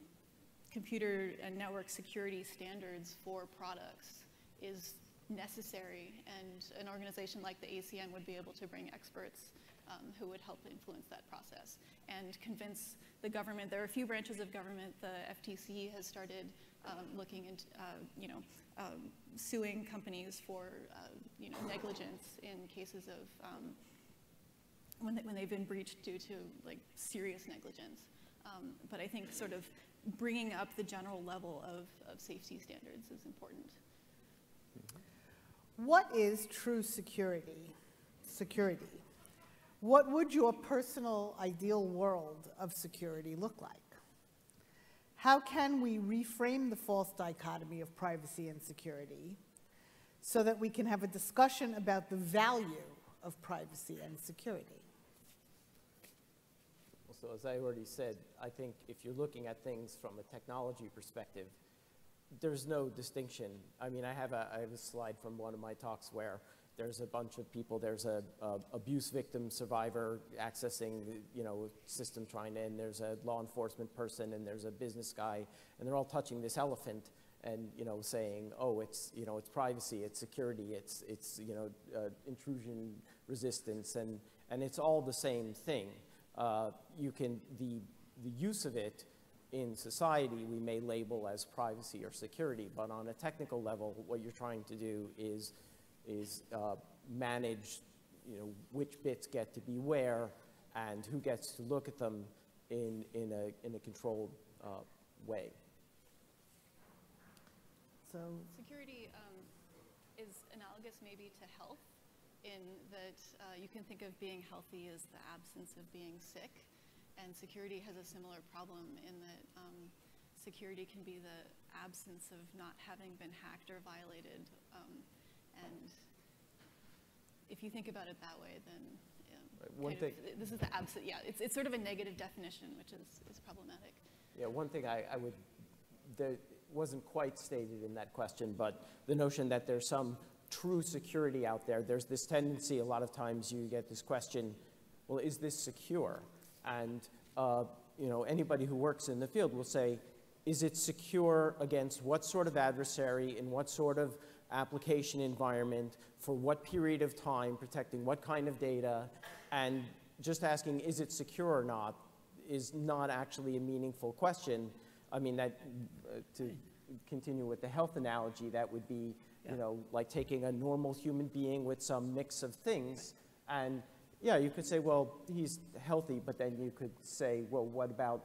computer and network security standards for products is necessary, and an organization like the A C M would be able to bring experts um, who would help influence that process and convince the government. There are a few branches of government. The F T C has started Um, looking into, uh, you know, um, suing companies for, uh, you know, negligence in cases of um, when, they, when they've been breached due to, like, serious negligence. Um, but I think sort of bringing up the general level of, of safety standards is important. What is true security? Security. What would your personal ideal world of security look like? How can we reframe the false dichotomy of privacy and security so that we can have a discussion about the value of privacy and security? Well, so as I already said, I think if you're looking at things from a technology perspective, there's no distinction. I mean, I have a, I have a slide from one of my talks where there's a bunch of people, there's a, a abuse victim survivor accessing the, you know, system trying to end, there's a law enforcement person, and there's a business guy, and they're all touching this elephant and, you know, saying, oh, it's, you know, it's privacy, it's security, it's, it's, you know, uh, intrusion resistance, and, and it's all the same thing. Uh, you can, the, the use of it in society we may label as privacy or security, but on a technical level, what you're trying to do is is uh, manage, you know, which bits get to be where and who gets to look at them in, in, a, in a controlled uh, way. So security um, is analogous maybe to health in that uh, you can think of being healthy as the absence of being sick, and security has a similar problem in that um, security can be the absence of not having been hacked or violated. Um, And if you think about it that way, then um, one thing of, this is the absence. Yeah, it's, it's sort of a negative definition, which is, is problematic. Yeah, one thing I, I would, there wasn't quite stated in that question, but the notion that there's some true security out there. There's this tendency, a lot of times you get this question, well, is this secure? And uh, you know, anybody who works in the field will say, is it secure against what sort of adversary and what sort of application environment, for what period of time, protecting what kind of data, and just asking is it secure or not is not actually a meaningful question. I mean, that uh, to continue with the health analogy, that would be, yeah, you know, like taking a normal human being with some mix of things, right, and yeah, you could say, well, he's healthy, but then you could say, well, what about,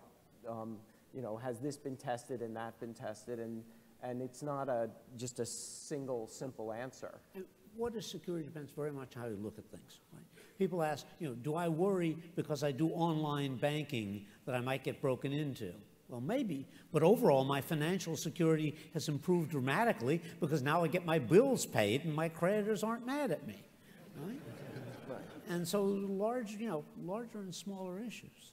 um, you know, has this been tested and that been tested, and And it's not a, just a single, simple answer. And what is security depends very much how you look at things. Right? People ask, you know, do I worry because I do online banking that I might get broken into? Well, maybe, but overall, my financial security has improved dramatically because now I get my bills paid and my creditors aren't mad at me. Right? Right. And so large, you know, larger and smaller issues.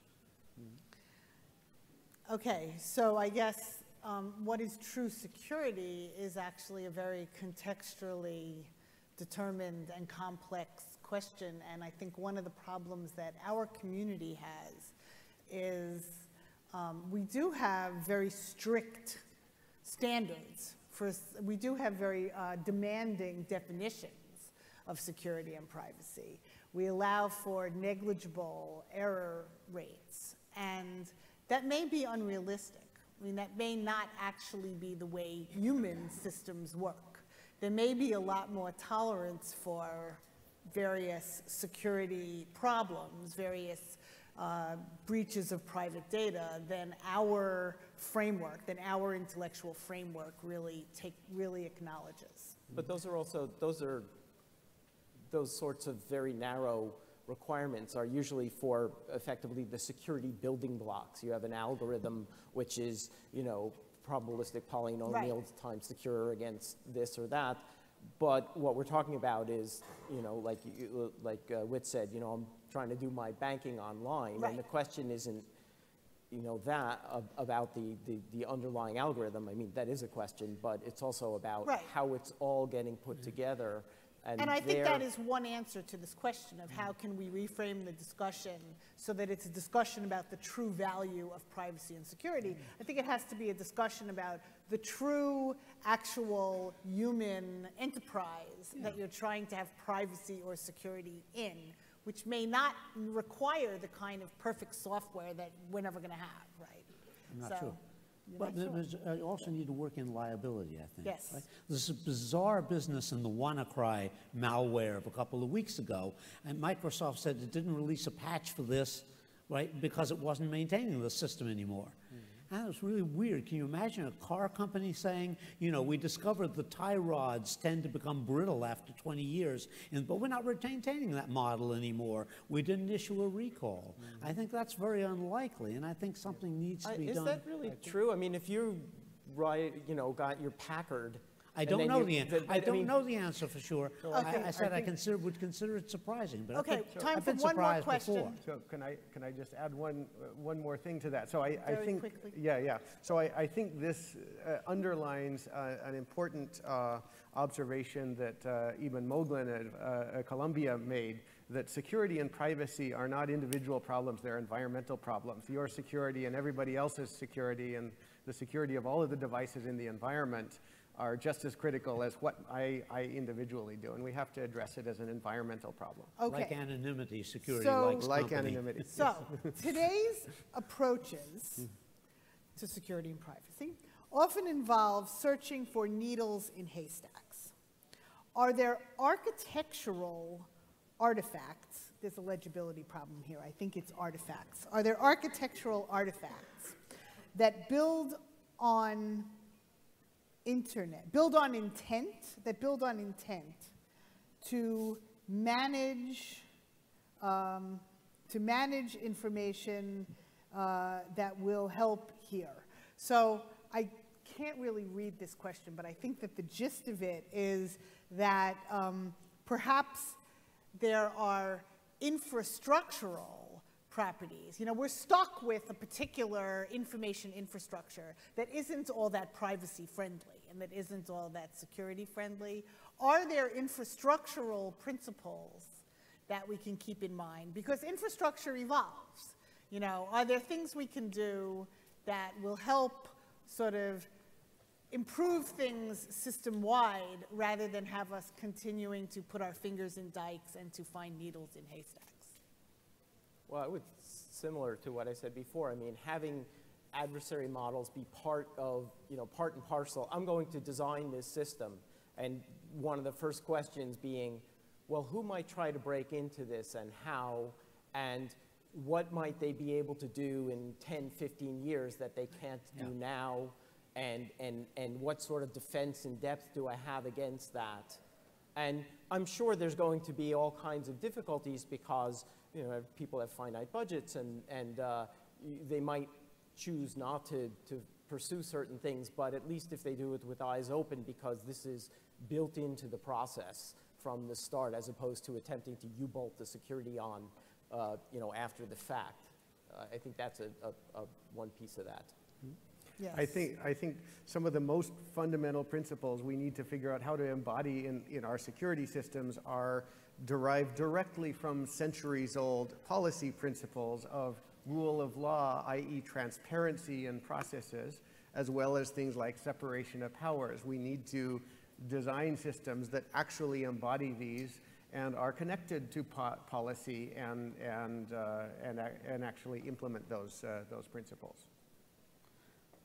Okay, so I guess um, what is true security is actually a very contextually determined and complex question. And I think one of the problems that our community has is um, we do have very strict standards for, we do have very uh, demanding definitions of security and privacy. We allow for negligible error rates, and that may be unrealistic. I mean, that may not actually be the way human systems work. There may be a lot more tolerance for various security problems, various uh, breaches of private data than our framework, than our intellectual framework really take, really acknowledges. But those are also, those are, those sorts of very narrow requirements are usually for effectively the security building blocks. You have an algorithm which is, you know, probabilistic polynomial right. times secure against this or that. But what we're talking about is, you know, like you, like uh, Whit said, you know, I'm trying to do my banking online, right. and the question isn't, you know, that uh, about the, the, the underlying algorithm. I mean, that is a question, but it's also about right. how it's all getting put mm-hmm. together. And, and I think that is one answer to this question of how can we reframe the discussion so that it's a discussion about the true value of privacy and security. I think it has to be a discussion about the true, actual human enterprise yeah. that you're trying to have privacy or security in, which may not require the kind of perfect software that we're never going to have, right? I'm not so. sure. But sure. I also need to work in liability, I think. Yes. Right? There's a bizarre business in the WannaCry malware of a couple of weeks ago, and Microsoft said it didn't release a patch for this, right, because it wasn't maintaining the system anymore. Mm-hmm. And it was really weird. Can you imagine a car company saying, you know, we discovered the tie rods tend to become brittle after twenty years, and, but we're not maintaining that model anymore. We didn't issue a recall. Mm-hmm. I think that's very unlikely, and I think something needs to be uh, is done. Is that really true? I mean, if you, right, you know, got your Packard, I don't know the answer. I don't know the answer for sure. So okay. I, I said I, I consider, would consider it surprising, but okay, I think, so time I've for been one surprised more question. Before. So can I can I just add one uh, one more thing to that? So I, I think quickly. yeah yeah. So I, I think this uh, underlines uh, an important uh, observation that uh, Eben Moglen at uh, Columbia made, that security and privacy are not individual problems; they're environmental problems. Your security and everybody else's security, and the security of all of the devices in the environment, are just as critical as what I, I individually do, and we have to address it as an environmental problem. Okay. Like anonymity, security so, likes like company. anonymity. So today's approaches to security and privacy often involve searching for needles in haystacks. Are there architectural artifacts? There's a legibility problem here. I think it's artifacts. Are there architectural artifacts that build on Internet, build on intent, that build on intent to manage, um, to manage information uh, that will help here. So I can't really read this question, but I think that the gist of it is that um, perhaps there are infrastructural properties. You know, we're stuck with a particular information infrastructure that isn't all that privacy friendly and that isn't all that security friendly. Are there infrastructural principles that we can keep in mind? Because infrastructure evolves. You know, are there things we can do that will help sort of improve things system-wide rather than have us continuing to put our fingers in dikes and to find needles in haystacks? Well, I would, similar to what I said before, I mean, having adversary models be part of, you know, part and parcel. I'm going to design this system, and one of the first questions being, well, who might try to break into this and how, and what might they be able to do in ten, fifteen years that they can't do yeah. now? and, and, and what sort of defense in depth do I have against that? And I'm sure there's going to be all kinds of difficulties because, you know, people have finite budgets and, and uh, they might choose not to, to pursue certain things, but at least if they do it with eyes open, because this is built into the process from the start, as opposed to attempting to U-bolt the security on, uh, you know, after the fact. Uh, I think that's a, a, a one piece of that. Yes. I think, I think some of the most fundamental principles we need to figure out how to embody in, in our security systems are derived directly from centuries-old policy principles of rule of law, that is transparency and processes, as well as things like separation of powers. We need to design systems that actually embody these and are connected to po policy and, and, uh, and, and actually implement those, uh, those principles.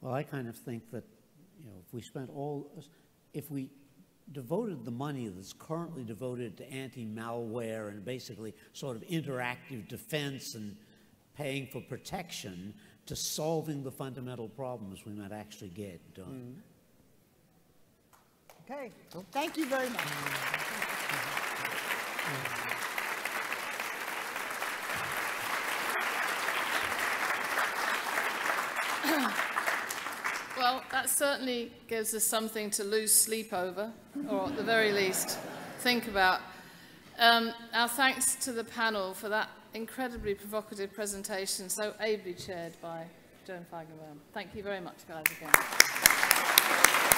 Well, I kind of think that, you know, if we spent all, if we devoted the money that's currently devoted to anti-malware and basically sort of interactive defense and paying for protection to solving the fundamental problems, we might actually get done. Mm-hmm. Okay. Well, thank you very much. Well, that certainly gives us something to lose sleep over, or at the very least, think about. Um, our thanks to the panel for that incredibly provocative presentation, so ably chaired by Joan Feigenbaum. Thank you very much, guys, again.